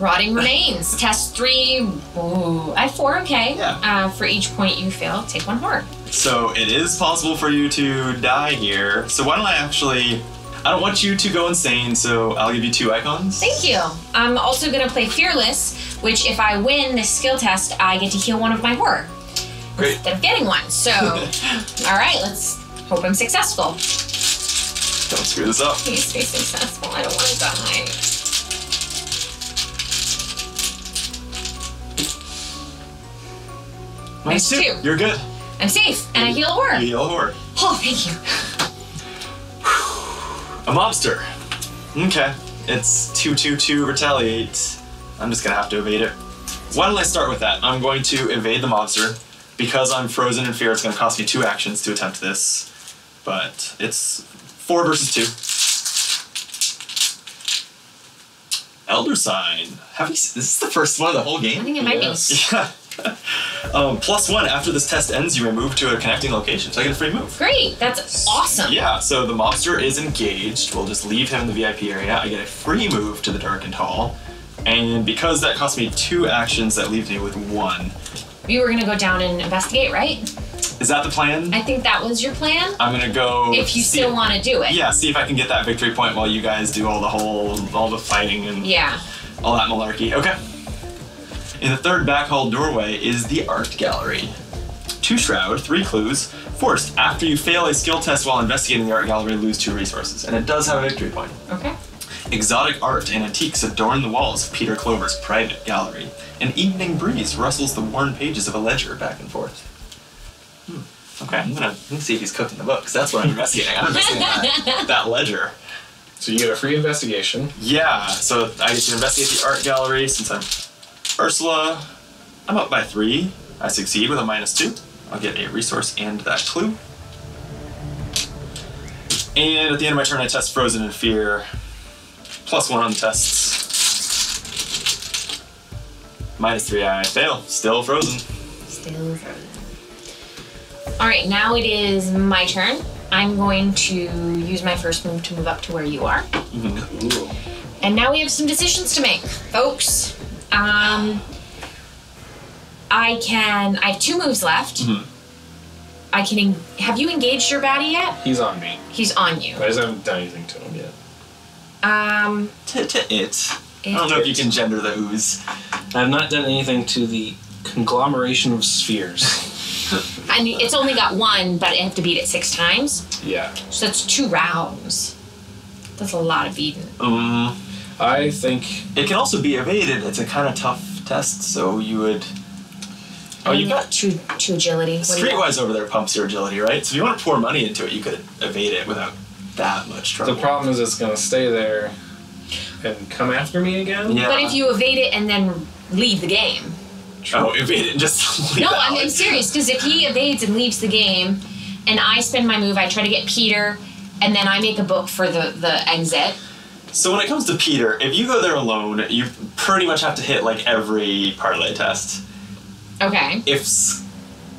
Rotting Remains. Test three. Ooh. I have four. Okay. Yeah. Uh, for each point you fail, take one horror. So it is possible for you to die here. So why don't I actually... I don't want you to go insane, so I'll give you two icons. Thank you. I'm also going to play Fearless, which if I win this skill test, I get to heal one of my horror. Great. Instead of getting one. So, all right, let's hope I'm successful. Don't screw this up. Please be successful. I don't want to die. Nice two. You're good. I'm safe, and I heal a horror. You heal a horror. Oh, thank you. A mobster. Okay. It's two two two retaliate. I'm just gonna have to evade it. Why don't I start with that? I'm going to evade the mobster. Because I'm frozen in fear, it's gonna cost me two actions to attempt this. But it's four versus two. Elder Sign. Have we seen, this is the first one of the whole game? I think it might yes. be. Yeah. Um, plus one, after this test ends, you may move to a connecting location, so I get a free move. Great, that's awesome. Yeah, so the mobster is engaged. We'll just leave him in the V I P area. I get a free move to the darkened hall. And because that cost me two actions, that leaves me with one. You were gonna go down and investigate, right? Is that the plan? I think that was your plan. I'm gonna go... If you still want to do it. Yeah, see if I can get that victory point while you guys do all the whole, all the fighting and yeah. all that malarkey. Okay. In the third back-hall doorway is the art gallery. Two shroud, three clues. Forced, after you fail a skill test while investigating the art gallery, lose two resources. And it does have a victory point. Okay. Exotic art and antiques adorn the walls of Peter Clover's private gallery. An evening breeze rustles the worn pages of a ledger back and forth. Hmm. Okay, I'm gonna see if he's cooking the books. That's what I'm investigating. I'm investigating that, that ledger. So you get a free investigation. Yeah, so I get to investigate the art gallery since I'm Ursula. I'm up by three. I succeed with a minus two. I'll get a resource and that clue. And at the end of my turn, I test Frozen in Fear. Plus one on the tests. Minus three, I fail. Still frozen. Still frozen. All right, now it is my turn. I'm going to use my first move to move up to where you are. Cool. And now we have some decisions to make, folks. Um, I can, I have two moves left. Mm-hmm. I can, en have you engaged your baddie yet? He's on me. He's on you. But I just haven't done anything to him yet. Um. To, to it. it. I don't know if you can gender the ooze. I've not done anything to the Conglomeration of Spheres. I mean, it's only got one, but I have to beat it six times. Yeah. So that's two rounds. That's a lot of beating. Um. I think... It can also be evaded. It's a kind of tough test, so you would... Oh, you got two, two agility. Streetwise over there pumps your agility, right? So if you want to pour money into it, you could evade it without that much trouble. The problem is it's going to stay there and come after me again. Yeah. But if you evade it and then leave the game. True. Oh, evade it and just leave. No, I'm, I'm serious, because if he evades and leaves the game, and I spend my move, I try to get Peter, and then I make a book for the, the exit. So when it comes to Peter, if you go there alone, you pretty much have to hit like every parlay test. Okay. If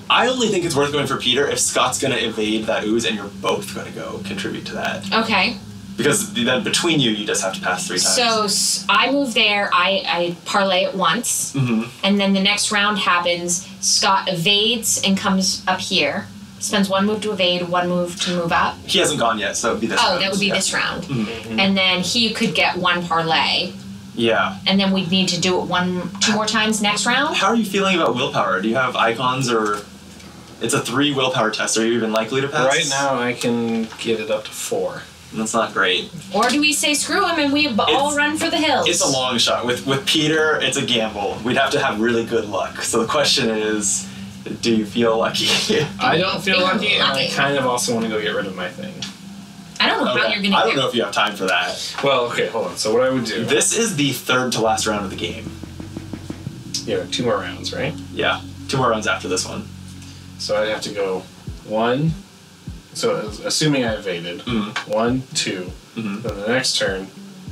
I only think it's worth going for Peter if Scott's going to evade that ooze and you're both going to go contribute to that. Okay. Because then between you, you just have to pass three times. So I move there, I, I parlay it once, mm-hmm. and then the next round happens, Scott evades and comes up here. Spends one move to evade, one move to move up. He hasn't gone yet, so it would be this oh, round. Oh, that would be yeah. this round. Mm-hmm. And then he could get one parlay. Yeah. And then we'd need to do it one, two more times next round. How are you feeling about willpower? Do you have icons or... It's a three willpower test. Are you even likely to pass? Right now, I can get it up to four. That's not great. Or do we say screw him and we it's, all run for the hills? It's a long shot. With, with Peter, it's a gamble. We'd have to have really good luck. So the question is... Do you feel lucky? I don't feel lucky, and I kind of also want to go get rid of my thing. I don't know okay. how you're going to I don't know if you have time for that. Well, okay, hold on. So what I would do... This is the third to last round of the game. Yeah, two more rounds, right? Yeah, two more rounds after this one. So I'd have to go one... So assuming I evaded, mm-hmm. one, two. Mm-hmm. Then the next turn,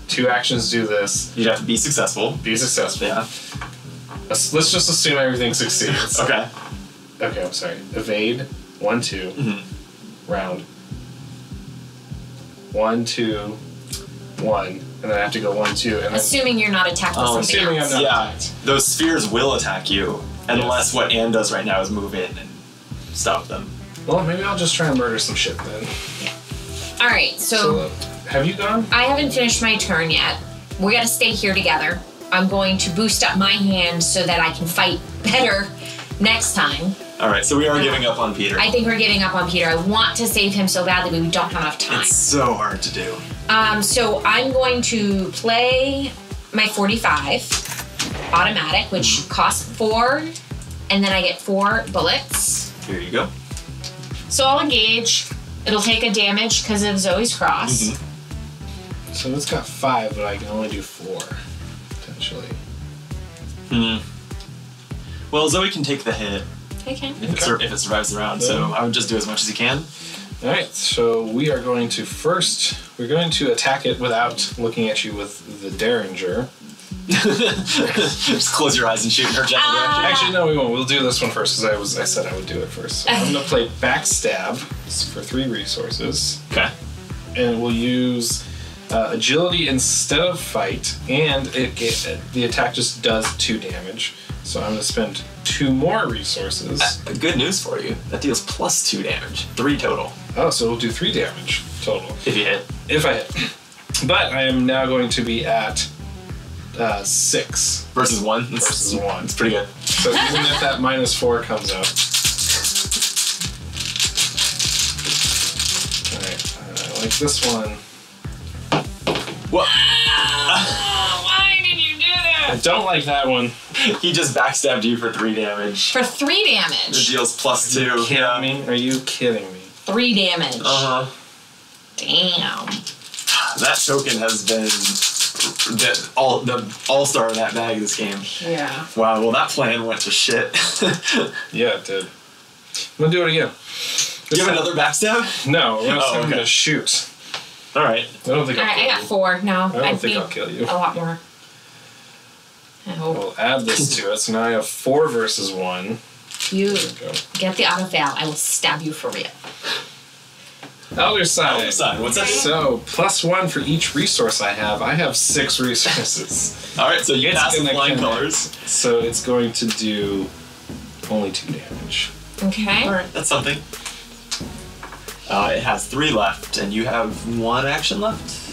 two actions do this. You'd have to be successful. Be successful. Yeah. Let's, let's just assume everything succeeds. Okay. Okay, I'm sorry. Evade. One, two. Mm-hmm. Round. One, two. One. And then I have to go one, two. And assuming then... you're not attacked by um, something assuming else. I'm not yeah. attacked. Those spheres will attack you. Unless yes. what Anne does right now is move in and stop them. Well, maybe I'll just try and murder some shit then. Yeah. Alright, so... so have you gone? I haven't finished my turn yet. We gotta stay here together. I'm going to boost up my hand so that I can fight better next time. All right, so we are giving up on Peter. I think we're giving up on Peter. I want to save him so badly, but we don't have enough time. It's so hard to do. Um, so I'm going to play my forty-five automatic, which costs four, and then I get four bullets. Here you go. So I'll engage. It'll take a damage because of Zoe's Cross. Mm-hmm. So it's got five, but I can only do four, potentially. Hmm. Well, Zoe can take the hit. Okay. If, it, sur if it survives the round, so I would just do as much as you can. All right, so we are going to first, we're going to attack it without looking at you with the Derringer. Just close your eyes and shoot her general direction. Actually, no, we won't. We'll do this one first, because I was I said I would do it first. So I'm going to play Backstab for three resources. Okay. And we'll use uh, Agility instead of Fight, and it, it the attack just does two damage. So I'm going to spend two more resources. Uh, good news for you. That deals plus two damage. Three total. Oh, so we'll do three damage total. If you hit. If I hit. But I am now going to be at uh, six. Versus one? Versus one. It's pretty good. So even if that minus four comes out. All right. I like this one. Whoa. Why did you do that? I don't like that one. He just backstabbed you for three damage. For three damage? It deals plus two. Are you kidding yeah. me? Are you kidding me? Three damage. Uh-huh. Damn. That token has been the all the all-star of that bag this game. Yeah. Wow, well that plan went to shit. Yeah, it did. I'm gonna do it again. Do you have another backstab? No, we're oh, okay. gonna shoot. Alright. I don't think all I'll right, kill you. I got four. No, I don't I'd think I'll kill you. A lot more. We'll add this to it, so now I have four versus one. You get the auto fail. I will stab you for real. Elder side. Elder side. What's that? So plus one for each resource I have. I have six resources. All right, so you pass the blind colors. So it's going to do only two damage. Okay. All right, that's something. Uh, it has three left, and you have one action left.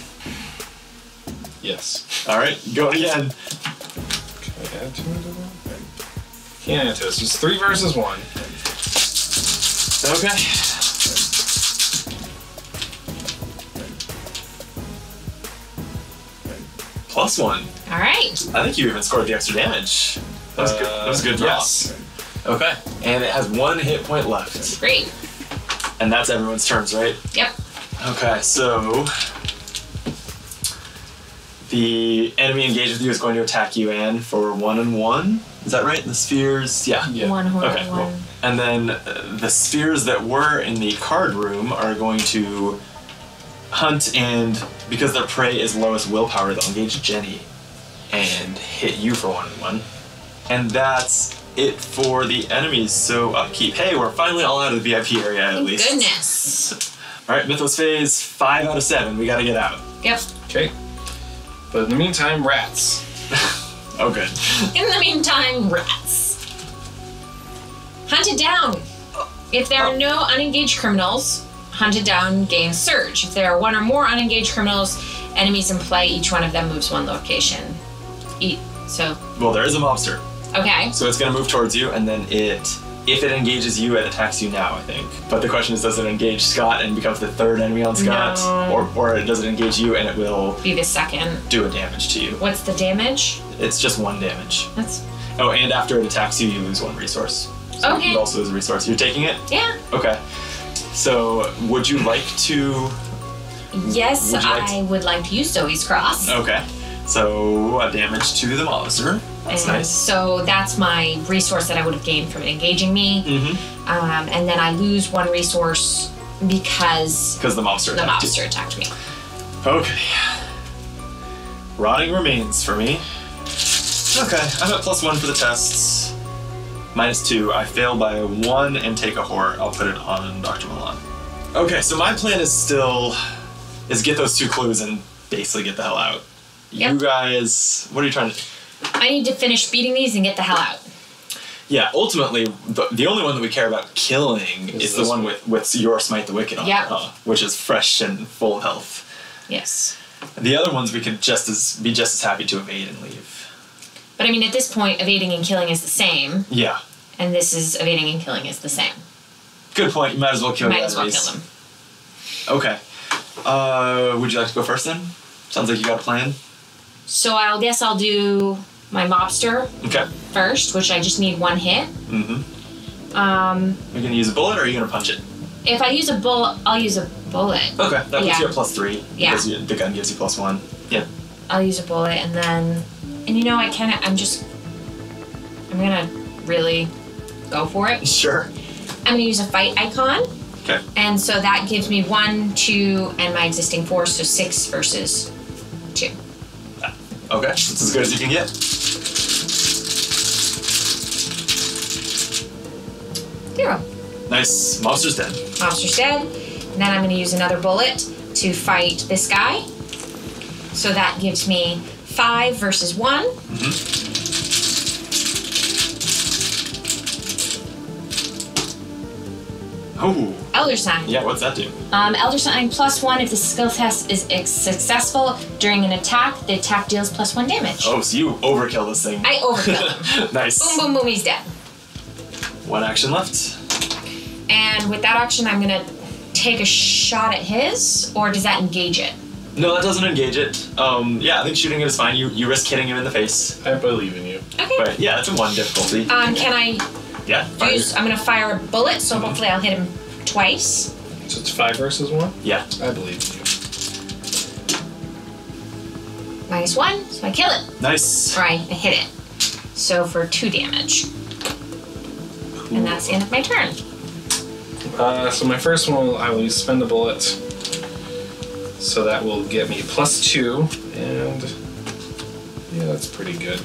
Yes. All right, go again. Add to it Can't add to this. It's three versus one. Okay. Plus one. All right. I think you even scored the extra damage. That was, uh, good. That was a good draw. Yes. Okay, and it has one hit point left. Great. And that's everyone's turns, right? Yep. Okay, so the enemy engaged with you is going to attack you, Anne, for one and one. Is that right? The spheres, yeah. yeah. One, one, okay, one. Cool. And then uh, the spheres that were in the card room are going to hunt, and because their prey is lowest willpower, they'll engage Jenny and hit you for one and one. And that's it for the enemies, so upkeep. Hey, we're finally all out of the V I P area, at Thank least. Goodness. All right, Mythos phase, five out of seven. We gotta get out. Yep. Okay. But in the meantime, rats. Oh, good. In the meantime, rats. Hunted down. If there are no unengaged criminals, hunted down gains surge. If there are one or more unengaged criminals, enemies in play, each one of them moves one location. Eat. So. Well, there is a mobster. Okay. So it's going to move towards you, and then it, if it engages you, it attacks you now, I think. But the question is, does it engage Scott and becomes the third enemy on Scott? No. Or, or does it engage you and it will... be the second. Do a damage to you. What's the damage? It's just one damage. That's... Oh, and after it attacks you, you lose one resource. So okay. It also is a resource. You're taking it? Yeah. Okay. So would you like to... Yes, would like I to... would like to use Zoe's Cross. Okay. So a damage to the monster. That's and nice. So that's my resource that I would have gained from engaging me. Mm-hmm. Um, and then I lose one resource because because the monster the attacked monster you. attacked me. Okay. Rotting Remains for me. Okay, I'm at plus one for the tests. Minus two. I fail by one and take a horror. I'll put it on Doctor Milan. Okay, so my plan is still is get those two clues and basically get the hell out. Yep. You guys, what are you trying to do? I need to finish beating these and get the hell out. Yeah, ultimately, the, the only one that we care about killing is, is the one with, with your Smite the Wicked on, yep. uh, which is fresh and full health. Yes. The other ones we could just as be just as happy to evade and leave. But I mean, at this point, evading and killing is the same. Yeah. And this is evading and killing is the same. Good point. You might as well kill them. Might as well kill them. Okay. Uh, would you like to go first then? Sounds like you got a plan. So I guess I'll do my mobster okay. first, which I just need one hit. Mm-hmm. Um, Are you gonna use a bullet or are you gonna punch it? If I use a bullet, I'll use a bullet. Okay, that gives yeah. you a plus three. Yeah. You, the gun gives you plus one. Yeah. I'll use a bullet and then, and you know I kinda, I'm just, I'm gonna really go for it. Sure. I'm gonna use a fight icon. Okay. And so that gives me one, two, and my existing four, so six versus two. Okay, that's as good as you can get. Zero. Nice. Mobster's dead. Mobster's dead. And then I'm going to use another bullet to fight this guy. So that gives me five versus one. Mm-hmm. Oh. Elder Sign. Yeah, what's that do? Um, Elder Sign plus one. If the skill test is successful during an attack, the attack deals plus one damage. Oh, so you overkill this thing. I overkill him. Nice. Boom, boom, boom, he's dead. One action left. And with that action, I'm going to take a shot at his, or does that engage it? No, that doesn't engage it. Um, yeah, I think shooting it is fine. You, you risk hitting him in the face. I believe in you. Okay. But yeah, that's a one difficulty. Um, can I yeah, use, I'm going to fire a bullet, so mm-hmm. hopefully I'll hit him twice. So it's five versus one? Yeah. I believe in you. Minus one, so I kill it. Nice. Or I hit it. So for two damage. Ooh. And that's the end of my turn. Uh, so my first one, I will use spend a bullet. So that will get me plus two, and yeah, that's pretty good.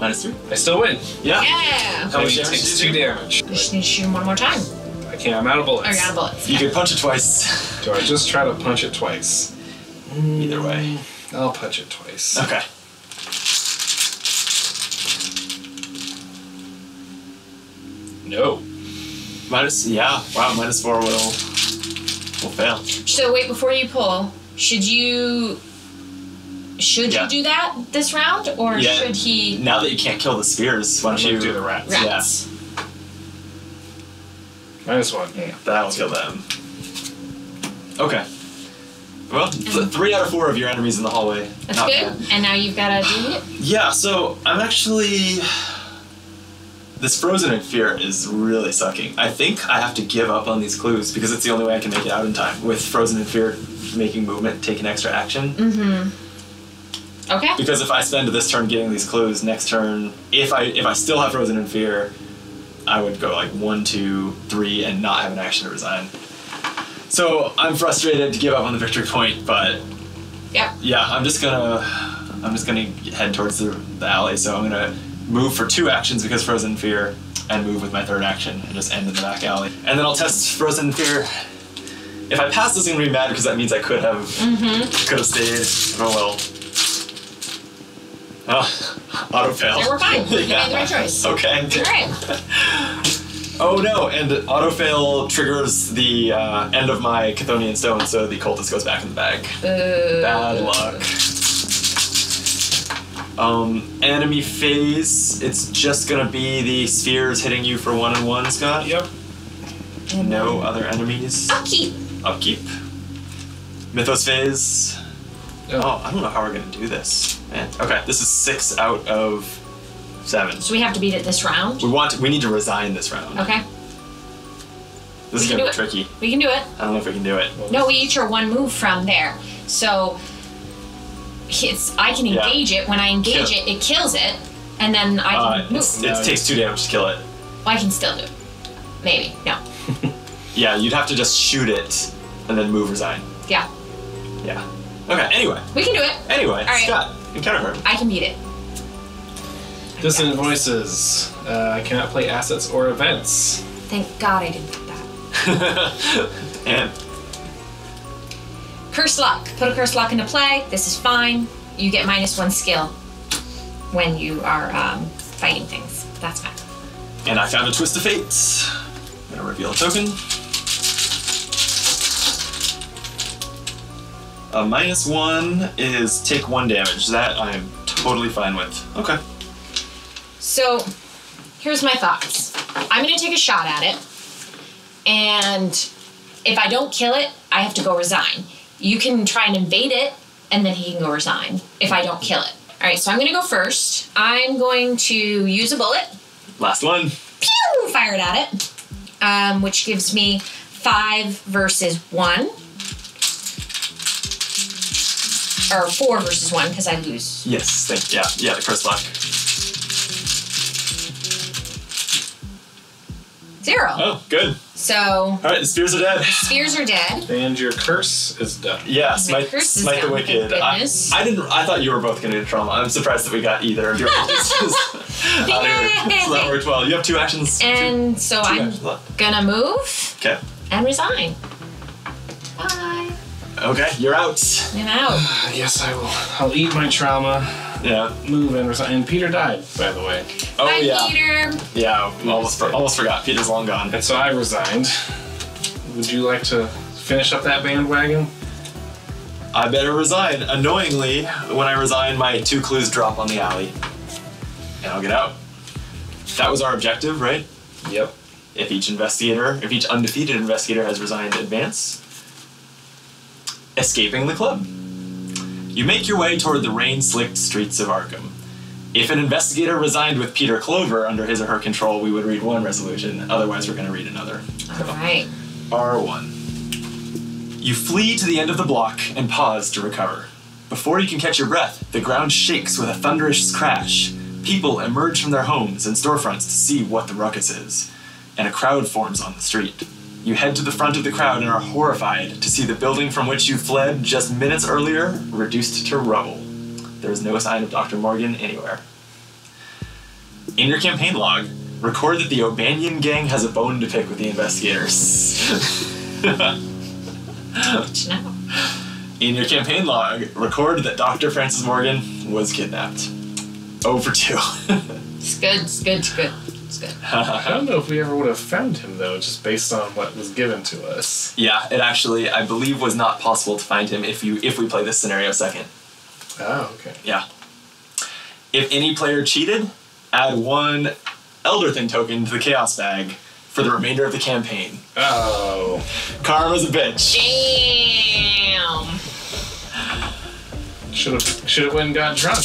Minus three. I still win. Yeah. Yeah. How much damage? Takes two damage. I just need to shoot him one more time. I can't. I'm out of bullets. Oh, you're out of bullets. You yeah. can punch it twice. Do I just try to punch it twice? Either way. I'll punch it twice. Okay. No. Minus, yeah. Wow, minus four will, will fail. So wait, before you pull, should you... Should yeah. you do that this round, or yeah. should he? Now that you can't kill the spheres, why don't you do the rats? Rats. Yeah. Minus one. Yeah. That'll kill them. Okay. Well, th three out of four of your enemies in the hallway. That's Not good. Bad. And now you've got to do it. Yeah, so I'm actually... This Frozen in Fear is really sucking. I think I have to give up on these clues because it's the only way I can make it out in time. With Frozen in Fear making movement, taking extra action. Mm-hmm. Okay. Because if I spend this turn getting these clues, next turn, if I if I still have Frozen in Fear, I would go like one, two, three, and not have an action to resign. So I'm frustrated to give up on the victory point, but yeah, yeah, I'm just gonna I'm just gonna head towards the, the alley. So I'm gonna move for two actions because Frozen Fear, and move with my third action and just end in the back alley. And then I'll test Frozen Fear. If I pass, this is gonna be mad because that means I could have mm-hmm. could have stayed. Oh well. Oh, auto fail. They were fine. You yeah. made the right choice. Okay. All right. Oh no, and auto fail triggers the uh, end of my Chthonian Stone, so the cultist goes back in the bag. Uh, Bad luck. Um, enemy phase, it's just gonna be the spheres hitting you for one and one, Scott. Yep. No other enemies. Upkeep. Upkeep. Mythos phase. Oh, oh I don't know how we're gonna do this. Man. Okay, this is six out of seven. So we have to beat it this round? We want to, we need to resign this round. Okay. This is gonna be tricky. We can do it. I don't know if we can do it. No, we each are one move from there. So it's I can engage yeah. it. When I engage kill. it, it kills it. And then I can uh, move. It's, it no. takes two damage to kill it. Well, I can still do it. Maybe. No. Yeah, you'd have to just shoot it and then move resign. Yeah. Yeah. Okay, anyway. We can do it. Anyway, all right. Scott, encounter her. I can beat it. Dissonant Voices. Uh, I cannot play assets or events. Thank God I didn't do that. And curse lock. Put a curse lock into play. This is fine. You get minus one skill when you are um, fighting things. That's fine. And I found a Twist of Fate. I'm gonna reveal a token. A minus one is take one damage. That I am totally fine with. Okay. So, here's my thoughts. I'm gonna take a shot at it, and if I don't kill it, I have to go resign. You can try and invade it, and then he can go resign if I don't kill it. All right, so I'm gonna go first. I'm going to use a bullet. Last one. Pew! Fired at it, um, which gives me five versus one. Or four versus one, because I lose. Yes, thank you. Yeah, yeah, the curse lock. Zero. Oh, good. So. All right, the spheres are dead. The spheres are dead. And your curse is done. Yeah, Smite the Wicked. I, I didn't. I thought you were both going to do trauma. I'm surprised that we got either of your pieces. So that worked well. You have two actions. And two, so two I'm going to move. Okay. And resign. Bye. Okay, you're out. I'm out. Yes, I will. I'll eat my trauma. Yeah. Move and resign. And Peter died, by the way. Oh, Bye, yeah. Peter. Yeah, almost, for, almost forgot. Peter's long gone. And so I resigned. Would you like to finish up that bandwagon? I better resign. Annoyingly, when I resign, my two clues drop on the alley. And I'll get out. That was our objective, right? Yep. If each investigator, if each undefeated investigator has resigned, advance. Escaping the club. You make your way toward the rain-slicked streets of Arkham. If an investigator resigned with Peter Clover under his or her control, we would read one resolution. Otherwise, we're going to read another. All right. R one. You flee to the end of the block and pause to recover. Before you can catch your breath, the ground shakes with a thunderous crash. People emerge from their homes and storefronts to see what the ruckus is, and a crowd forms on the street. You head to the front of the crowd and are horrified to see the building from which you fled just minutes earlier reduced to rubble. There is no sign of Doctor Morgan anywhere. In your campaign log, record that the O'Bannion gang has a bone to pick with the investigators. In your campaign log, record that Doctor Francis Morgan was kidnapped. Oh for two. It's good, it's good, it's good. I don't know if we ever would have found him, though, just based on what was given to us. Yeah, it actually, I believe, was not possible to find him if you if we play this scenario second. Oh, okay. Yeah. If any player cheated, add one Elder Thing token to the Chaos Bag for the remainder of the campaign. Oh. Karma's a bitch. Damn. Should have should have went and got drunk.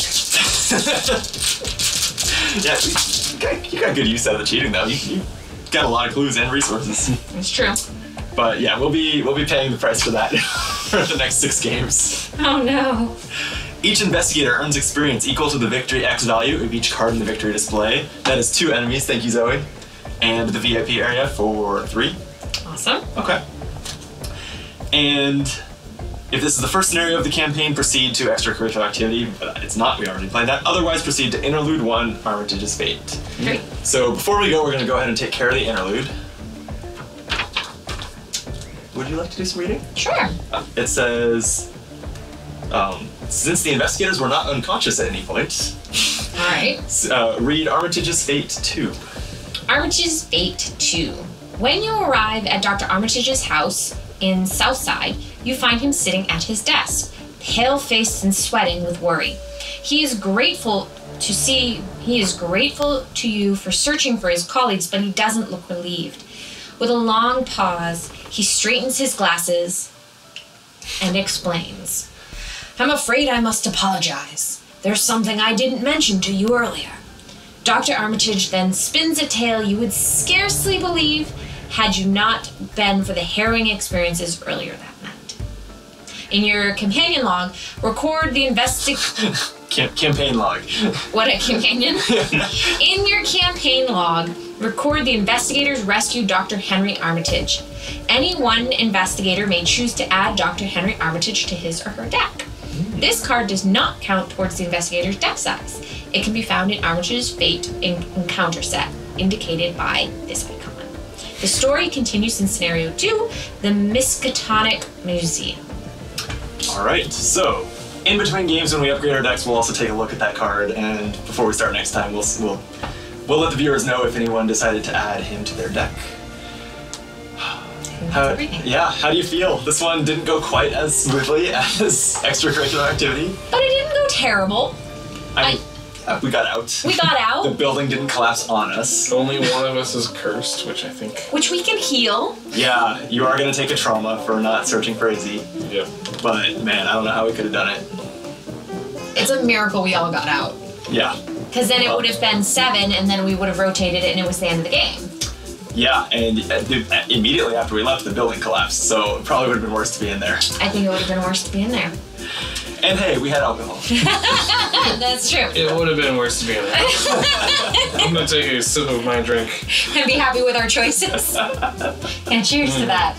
Yeah, you got, you got good use out of the cheating though. You, you got a lot of clues and resources. It's true. But yeah, we'll be we'll be paying the price for that for the next six games. Oh no. Each investigator earns experience equal to the victory X value of each card in the victory display. That is two enemies, thank you Zoe. And the V I P area for three. Awesome. Okay. And if this is the first scenario of the campaign, proceed to extracurricular activity. But it's not, we already played that. Otherwise, proceed to Interlude one, Armitage's Fate. Great. So before we go, we're gonna go ahead and take care of the interlude. Would you like to do some reading? Sure. Uh, it says, um, since the investigators were not unconscious at any point. All right. Uh, read Armitage's Fate two. Armitage's Fate two. When you arrive at Doctor Armitage's house in Southside, you find him sitting at his desk, pale-faced and sweating with worry. He is grateful to see, he is grateful to you for searching for his colleagues, but he doesn't look relieved. With a long pause, he straightens his glasses and explains. I'm afraid I must apologize. There's something I didn't mention to you earlier. Doctor Armitage then spins a tale you would scarcely believe had you not been for the harrowing experiences earlier that night. In your companion log, record the investigation. Camp campaign log. What a companion. In your campaign log, record the investigators rescued Doctor Henry Armitage. Any one investigator may choose to add Doctor Henry Armitage to his or her deck. Mm. This card does not count towards the investigator's deck size. It can be found in Armitage's Fate encounter set, indicated by this icon. The story continues in scenario two, the Miskatonic Museum. All right, so in between games when we upgrade our decks, we'll also take a look at that card, and before we start next time, we'll, we'll, we'll let the viewers know if anyone decided to add him to their deck. How, yeah, how do you feel? This one didn't go quite as smoothly as extracurricular activity. But it didn't go terrible. I, I We got out. We got out. The building didn't collapse on us. Only one of us is cursed, which I think... Which we can heal. Yeah, you are going to take a trauma for not searching for Izzy. Yeah. But, man, I don't know how we could have done it. It's a miracle we all got out. Yeah. Because then well, it would have been seven, and then we would have rotated it, and it was the end of the game. Yeah, and immediately after we left, the building collapsed, so it probably would have been worse to be in there. I think it would have been worse to be in there. And hey, we had alcohol. That's true. It would have been worse to be in there. I'm going to take a sip of my drink. And be happy with our choices. And cheers mm. to that.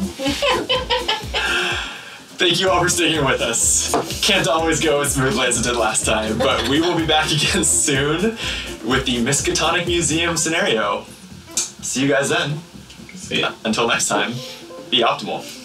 Thank you all for sticking with us. Can't always go as smoothly as it did last time, but we will be back again soon with the Miskatonic Museum scenario. See you guys then. See ya. Until next time, be optimal.